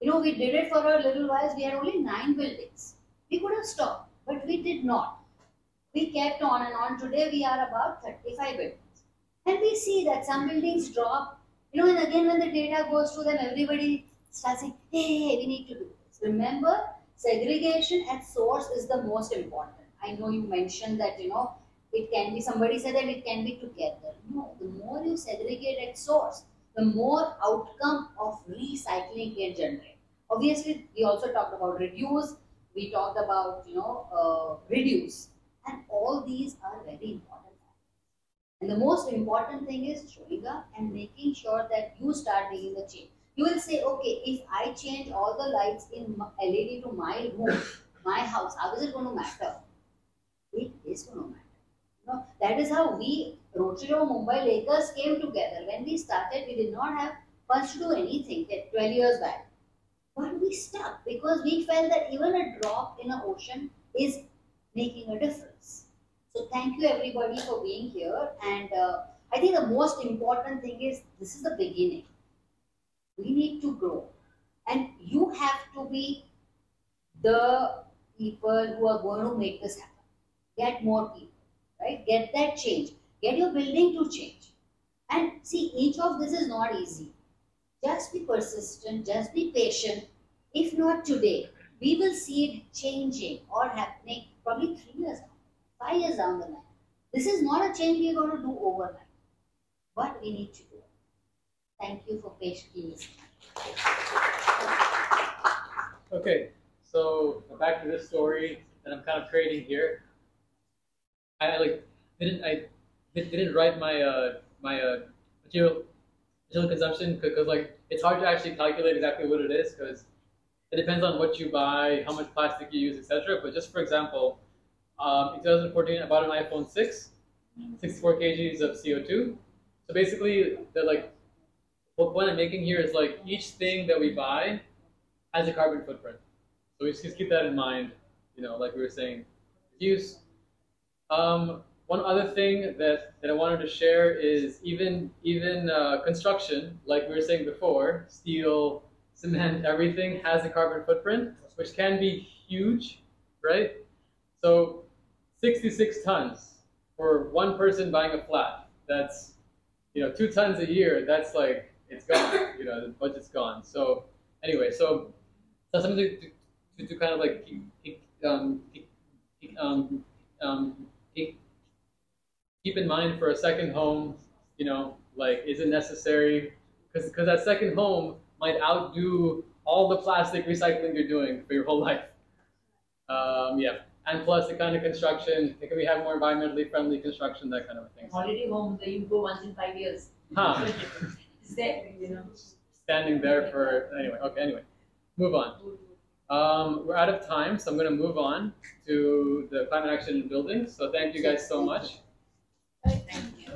You know, we did it for a little while. We had only 9 buildings. We could have stopped, but we did not. We kept on and on. Today we are about 35 buildings. And we see that some buildings drop. You know, and again when the data goes to them, everybody starts saying, hey, we need to do this. Remember, segregation at source is the most important. I know you mentioned that, you know, it can be, somebody said that it can be together. No, the more you segregate at source, the more outcome of recycling can generate. Obviously, we also talked about reduce, we talked about, you know, reduce, and all these are very important factors. And the most important thing is showing up and making sure that you start making the change. You will say, okay, if I change all the lights in LED to my room, my house, how is it going to matter? It is going to matter. You know, that is how we, Rotary of Mumbai Lakers, came together. When we started, we did not have funds to do anything 12 years back. But we stuck because we felt that even a drop in an ocean is making a difference. So thank you everybody for being here. And I think the most important thing is, this is the beginning. We need to grow. And you have to be the people who are going to make this happen. Get more people. Right? Get that change. Get your building to change. And see, each of this is not easy. Just be persistent. Just be patient. If not today, we will see it changing or happening probably 3 years down, 5 years down the line. This is not a change we are going to do overnight. But we need to do it. Thank you for patiently listening. Okay. So back to this story that I'm kind of creating here. I didn't write my material consumption because it's hard to actually calculate exactly what it is because it depends on what you buy, how much plastic you use, etc. But just for example, in 2014 I bought an iPhone 6, 64 kgs of CO2. So basically, the point I'm making here is each thing that we buy has a carbon footprint. So we just keep that in mind. You know, like we were saying, reduce. One other thing that I wanted to share is even construction, like we were saying before, steel, cement, everything has a carbon footprint, which can be huge, right? So 66 tons for one person buying a flat. That's, you know, 2 tons a year. That's it's gone. You know, the budget's gone. So anyway, so that's something to kind of keep in mind for a second home, you know, is it necessary? Because that second home might outdo all the plastic recycling you're doing for your whole life. Yeah, and plus the kind of construction, can we have more environmentally friendly construction, that kind of thing. Holiday homes where you go once in 5 years. Huh. It's there, you know. Standing there for, anyway, okay, anyway, move on. We're out of time, so I'm going to move on to the climate action in buildings. So thank you guys so much. Thank you.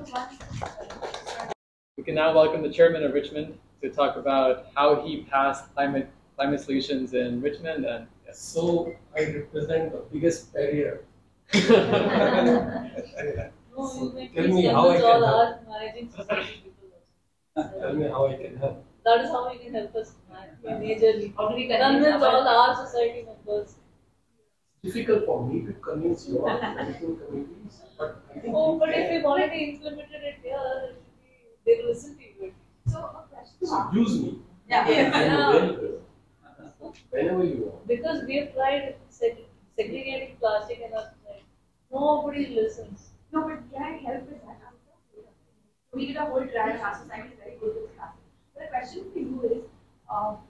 We can now welcome the chairman of Richmond to talk about how he passed climate solutions in Richmond. And yes. So I represent the biggest barrier. So tell me how I can help. Tell me how I can help. That is how we can help us majorly. Convince all our society members. Difficult for me to convince you all committees, but I think. Oh, but if we already implemented it here, they will listen to you. So, use me. Yeah. Yeah. Whenever you want. Because we have tried segregating plastic and all, like, nobody listens. No, but can I help with that? We did a whole trial. Our society is very good with plastic. But the question for you is, so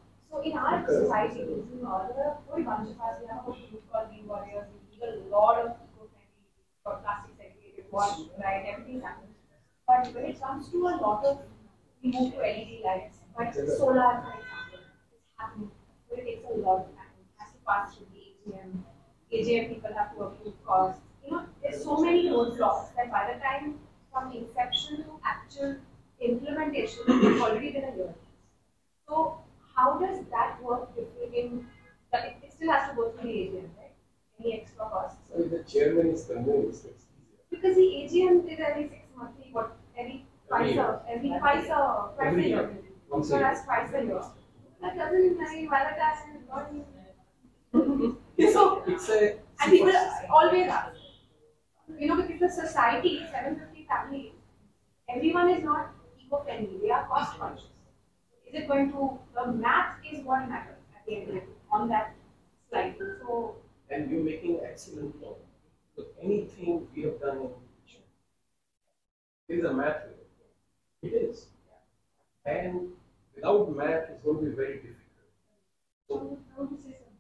in our society, there are a whole bunch of us. We have a whole group called Green Warriors. We did a lot of eco-friendly for plastic segregated wash, right? Everything happens. But when it comes to a lot of, we move to LED lights. But solar, for example, is happening. So it takes a lot of time. It has to pass through the AGM. AGM people have to approve costs. You know, there's so many roadblocks that by the time from inception to actual implementation, it's already been a year. So how does that work differently in that it still has to go through the AGM, right? Any extra costs? So if the chairman is convinced, it's easier. Because the AGM is every 6 monthly, what every 5 years. So that's twice a year. That doesn't mean while it has not used. So and people always ask. You know, because the society, 750 families, everyone is not eco-friendly. They are cost conscious. Is it going to, the math is what matters at the end of the day on that slide. So, and you're making excellent point. Look, anything we have done in education is a math. It is. Yeah. And without math, it's going to be very difficult. So, I want to say something.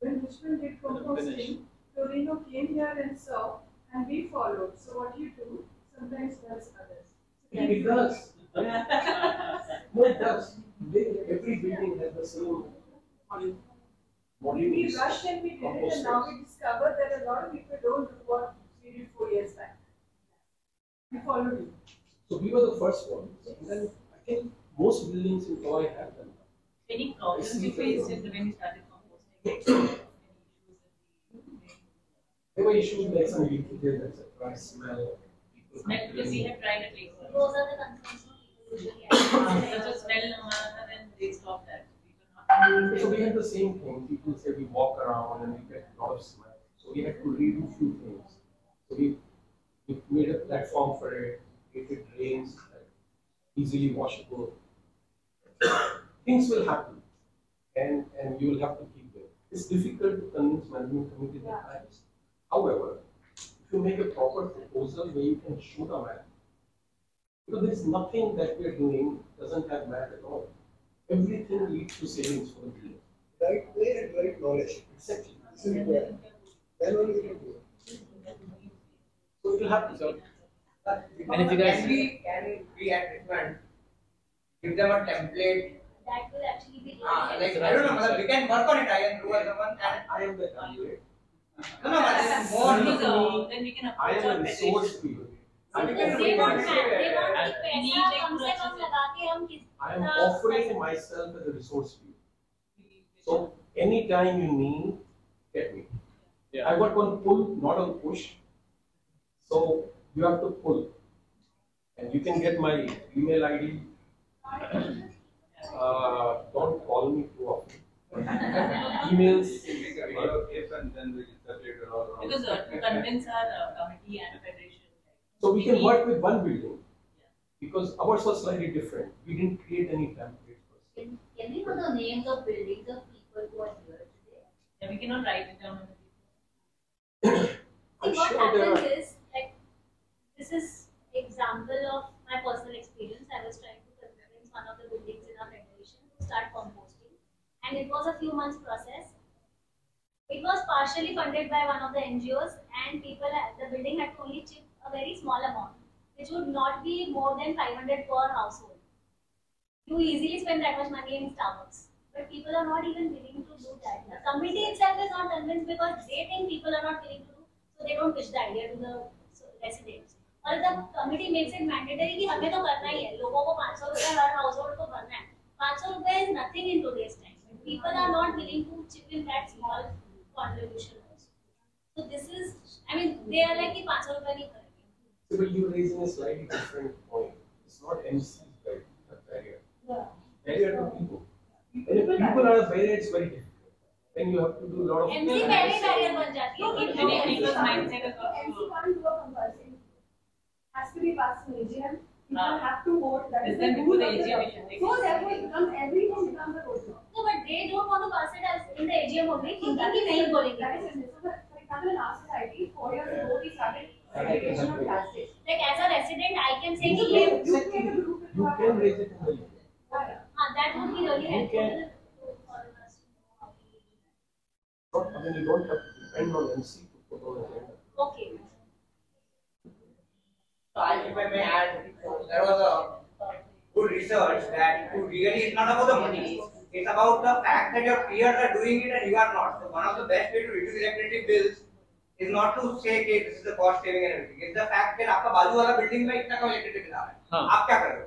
When Richmond did composting, Torino came here and saw, and we followed. So, what do you do? Sometimes helps others. It does. No, it does. Every building has the same model. We rushed and we did it, and now we discover that a lot of people don't do what we did 4 years back. We followed it. So, we were the first ones. Yes. And then I think most buildings in Hawaii have them. Many problems you faced when you started composting. There were issues like some leakages, etc. Smell. Because we have tried it later. Those are the concerns usually have. Such a smell, and they stopped that. So we had the same thing. People say we walk around and we get a lot of smell. So we had to redo few things. So we made a platform for it. It drains, like, easily washable. Things will happen, and you will have to keep them. It's difficult to convince management committee at times. However, if you make a proper proposal where you can show the math, because there is nothing that we are doing doesn't have math at all. Everything leads to savings for the business. Right way and right knowledge. Exactly. Simple. Then only we can do it. So it will happen. And can we at Richmond give them a template? That will actually be. Like, I don't know. We can work on it. I am someone and I am the candidate. No, no, then we can approach our petition. I am offering myself as a resource for you. So, anytime you need, get me. Yeah. I work on pull, not on push. So, you have to pull. And you can get my email ID. Don't call me too often. Emails. Because to convince our committee and federation. So we can work with one building. Yeah. Because ours was slightly different. We didn't create any templates first. Can we know the names of buildings of people who are here today? Yeah, we cannot write it down on the paper. See, what happens is, like, this is an example of my personal experience. I was trying to convince one of the buildings in our federation to start composting. And it was a few months process. It was partially funded by one of the NGOs, and people at the building had to only chip a very small amount, which would not be more than 500 per household. You easily spend that much money in Starbucks, but people are not even willing to do that. The committee itself is not convinced because they think people are not willing to do, so they don't pitch the idea to the residents. Or the committee makes it mandatory कि हमें तो करना ही है, लोगों को 500 रुपए हर household को भरना है. 500 रुपए is nothing in today's time. People are not willing to chip in that small contribution also. So this is, I mean, they are like, so, but you're raising a slightly different point. It's not MC's barrier. Yeah. Barrier to people. When people are a barrier, it's very difficult. Then you have to do a lot of things. MC barrier ban jati hai. No, no, no. MC can't do a compulsory. Has to be passed through AGM. people have to vote. That is the rule of the government. So therefore, everything becomes a vote now. No, but they don't want to pass it as in the AGM only. That is impossible. For example, in our society, 4 years ago we started segregation of plastics. Like as a resident, I can say to you, you can raise it. That would be really helpful for us to know how to do that. I mean, you don't have to depend on MC to put on agenda. Okay. So, if I may add, there was a good research that you really, it's not about the money, it's about the fact that your peers are doing it and you are not. So, one of the best ways to reduce electricity bills is not to say that this is the cost saving and everything. It's the fact that your building is not electricity bill. What do you do?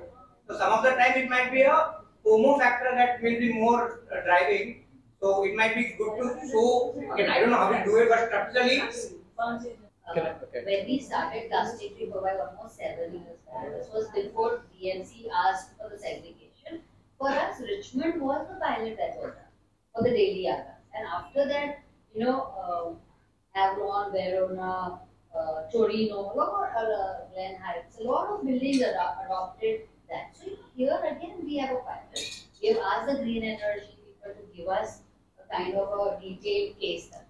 So, some of the time it might be a FOMO factor that will be more driving. So, it might be good to show, again, I don't know how to do it, but structurally. When we started plastic free Mumbai almost 7 years back, this was before BMC asked for the segregation. For us, Richmond was the pilot that was done for the daily Agas. And after that, you know, Avron, Verona, Torino, Glen Heights, a lot of buildings adopted that. So here again, we have a pilot. We have asked the green energy people to give us a kind of a detailed case study.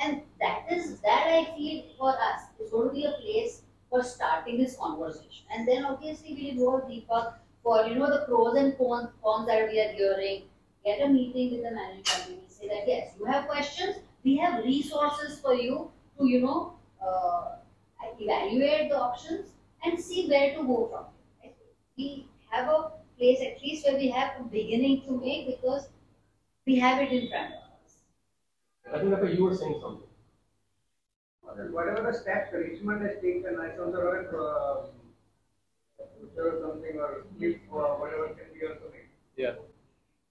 And that is, that I feel for us is going to be a place for starting this conversation. And then obviously we will go deeper for, you know, the pros and cons that we are hearing. Get a meeting with the management company. Say that yes, you have questions. We have resources for you to, you know, evaluate the options and see where to go from. Right? We have a place at least where we have a beginning to make because we have it in front of us. I think that you were saying something. Whatever the steps Richmond has taken, I saw the road or something or skip or whatever can be also made. Yeah.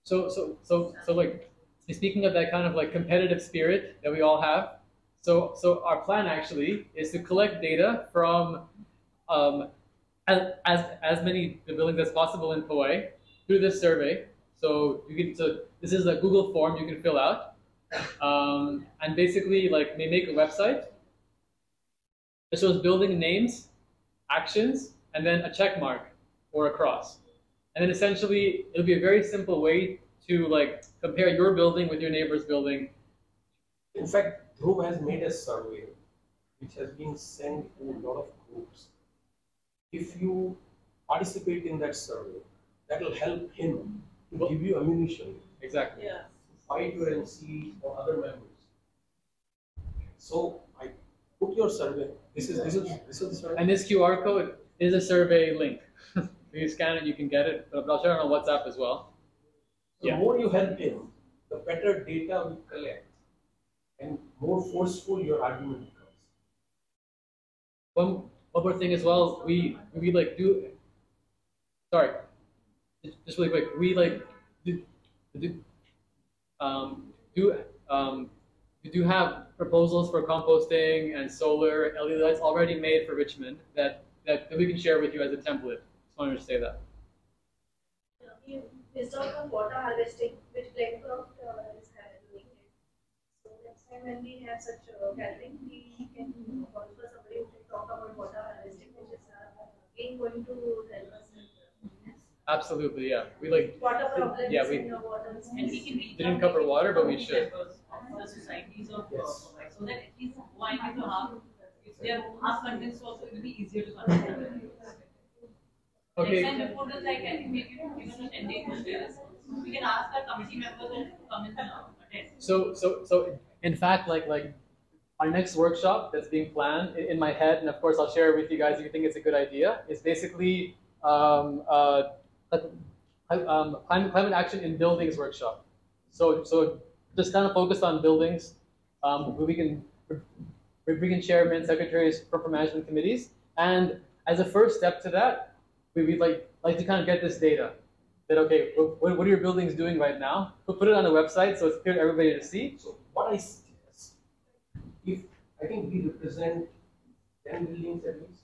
So like speaking of that kind of like competitive spirit that we all have. So our plan actually is to collect data from as many buildings as possible in Powai through this survey. So you can this is a Google form you can fill out. And basically, like, we make a website that shows building names, actions, and then a check mark or a cross. And then essentially, it'll be a very simple way to, like, compare your building with your neighbor's building. In fact, Dhruv has made a survey which has been sent to a lot of groups. If you participate in that survey, that will help him to give you ammunition. Exactly. Yeah. Fight your MC or other members. So I put your survey. This is the survey. And this QR code is a survey link. You scan it, you can get it. But I'll share it on WhatsApp as well. The more you help him, the better data we collect, and more forceful your argument becomes. One more thing as well. We like do. Sorry, just really quick. We like do have proposals for composting and solar LED lights already made for Richmond that we can share with you as a template. Just wanted to say that. We talked about water harvesting, which Glencrod is doing. So next time when we have such a gathering, we can call for somebody who can talk about water harvesting, which is again going to help us. Absolutely, yeah. We like water problems. Yeah, we didn't cover water, but we should. The societies of so that at least one and a half, if they are half condensed, also it will be easier to understand. Okay. Next time reporters, like I think we can give them a 10-day notice. We can ask our committee members to come and attend. So in fact, like our next workshop that's being planned in my head, and of course I'll share it with you guys if you think it's a good idea. Is basically climate action in buildings workshop. So just kind of focus on buildings. We can chairmen, secretaries, proper management committees, and as a first step to that, we'd like to kind of get this data. That okay, what are your buildings doing right now? We'll put it on the website so it's clear to everybody to see. So what I suggest, if I think we represent 10 buildings at least,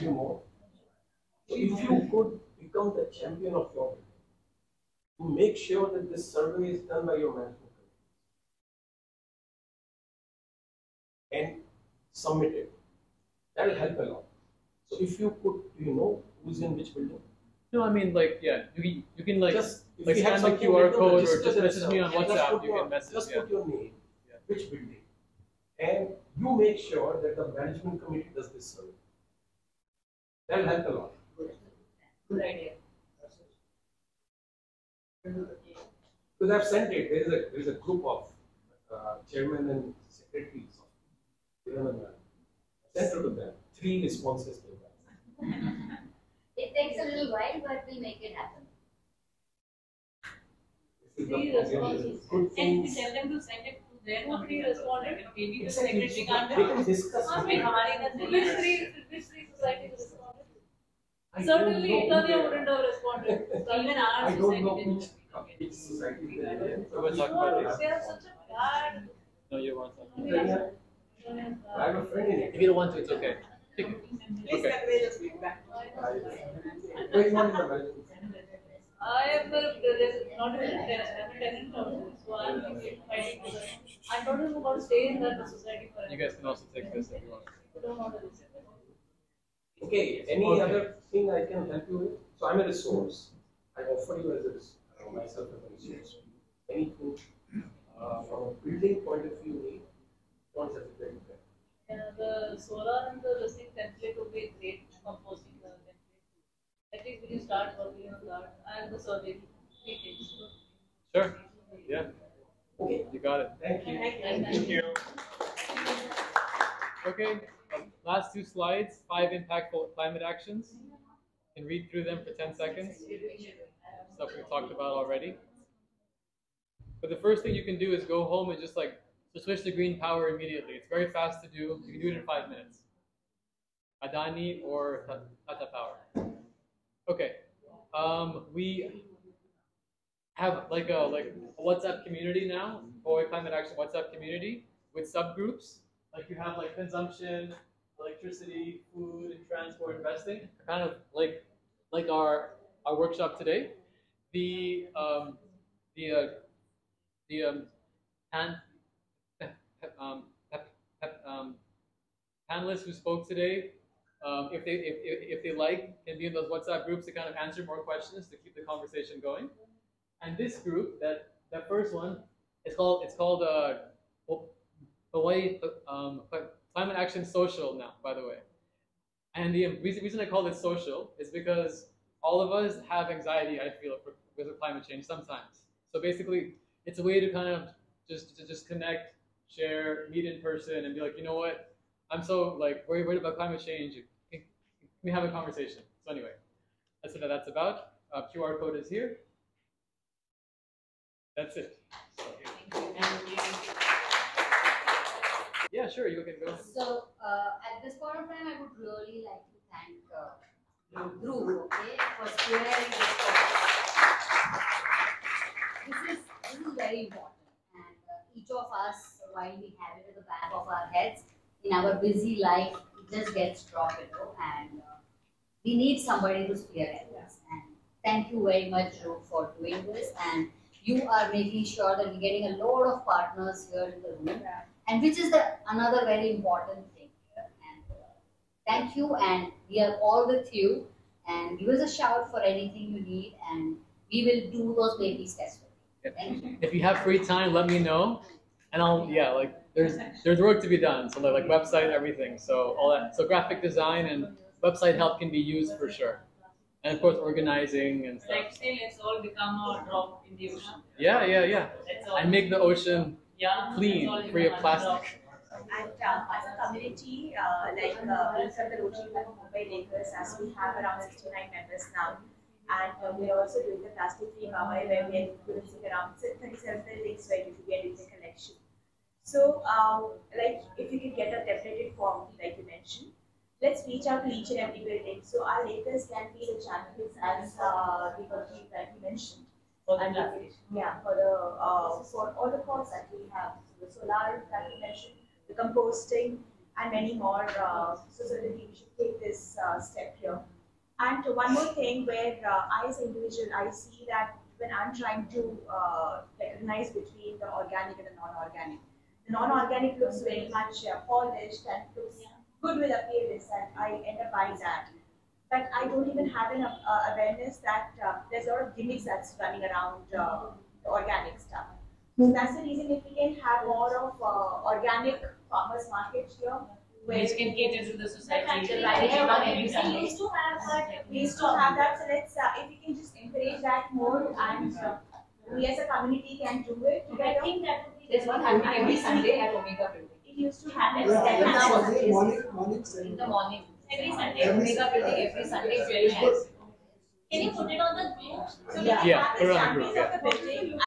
maybe more. So if you could become the champion of your building, to make sure that this survey is done by your management committee and submit it, that will help a lot. So if you could, you know, who's in which building? No, I mean, like, yeah, you can like just scan the QR code or just message me on WhatsApp. You can message. Just put your name, which building, and you make sure that the management committee does this survey. That'll help a lot. Good idea. Because I've sent it. There is a group of chairman and secretaries of Hiranandani. I sent it to them. 3 responses to that. It takes a little while, but we'll make it happen. Three responses. And we tell them to send it to their company. Responded. You know, maybe the secretary can't. They can discuss. Which three societies responded? Certainly, Italia wouldn't have responded. Even our society. Which society? They are such a bad. No, you want something. I have a friend in it. If you don't want to, it's okay. Please convey the feedback. I am not a tenant of this, so I am fighting for that. I don't know about staying in that society forever. You guys can also take this if you want. I don't want to listen. Okay, any other thing I can help you with? So I am a resource. I offer you as a resource. I offer myself as a resource. Anything from a building point of view, what's everything? The solar and the listing template would be great composting the template. At least we can start working on that and the survey details. Sure. Yeah. Okay. You got it. Thank you. Thank you. Okay. Last 2 slides. 5 impactful climate actions. You can read through them for 10 seconds. Stuff we talked about already. But the first thing you can do is go home and just like. So switch to green power immediately. It's very fast to do. You can do it in 5 minutes. Adani or Tata Power. Okay. We have like a WhatsApp community now, Boy Climate Action WhatsApp community with subgroups. Like you have like consumption, electricity, food, and transport investing. Kind of like our workshop today. The panelists who spoke today, if they like, can be in those WhatsApp groups to kind of answer more questions to keep the conversation going. And this group, that first one, it's called Climate Action Social now, by the way. And the reason I call it social is because all of us have anxiety, I feel, because of climate change sometimes. So basically, it's a way to kind of just connect. Share, meet in person, and be like, you know what? I'm so like worried about climate change. Can we have a conversation? So anyway, that's what that's about. QR code is here. That's it. Thank you. Yeah, sure. You can go. So at this point of time, I would really like to thank Dhruv, okay, for sharing this talk. This is very important. Each of us, while we have it at the back of our heads, in our busy life, it just gets dropped, you know, and we need somebody to spearhead us. And thank you very much, Joe, for doing this. And you are making sure that we're getting a lot of partners here in the room, and which is another very important thing here. And thank you, and we are all with you. And give us a shout for anything you need, and we will do those baby steps. If you have free time, let me know, and I'll there's work to be done. So like website, everything, so all that. So graphic design and website help can be used for sure, and of course organizing and stuff. Like still, it's all become a drop in the ocean. Yeah. And make the ocean clean, free of plastic. And as a community, like from the Rotary of Mumbai Lakers, as we have around 69 members now. And we are also doing the plastic-free Mumbai, where we are influencing around 37 buildings where you can get into collection. So, like, if you can get a templated form, like you mentioned, let's reach out to each and every building. So our Lakers can be the champions as the country that you mentioned. And for all the cause that we have, so the solar that you mentioned, the composting, and many more. So certainly, we should take this step here. And one more thing where I as an individual, I see that when I'm trying to recognize between the organic and the non-organic looks very much polished and looks goodwill appearance that I end up buying that. But I don't even have enough awareness that there's a lot of gimmicks that's running around the organic stuff. So that's the reason if we can have more of organic farmers markets here, which can cater to the society. We used to have that, so let's, if we can just encourage that more and we as a community can do it. I think that would be there's one happening every Sunday at Omega Building. It used to happen in the morning. Every Sunday, Omega Building every Sunday. Very nice. Can you put it on the group? So we have the samples of the building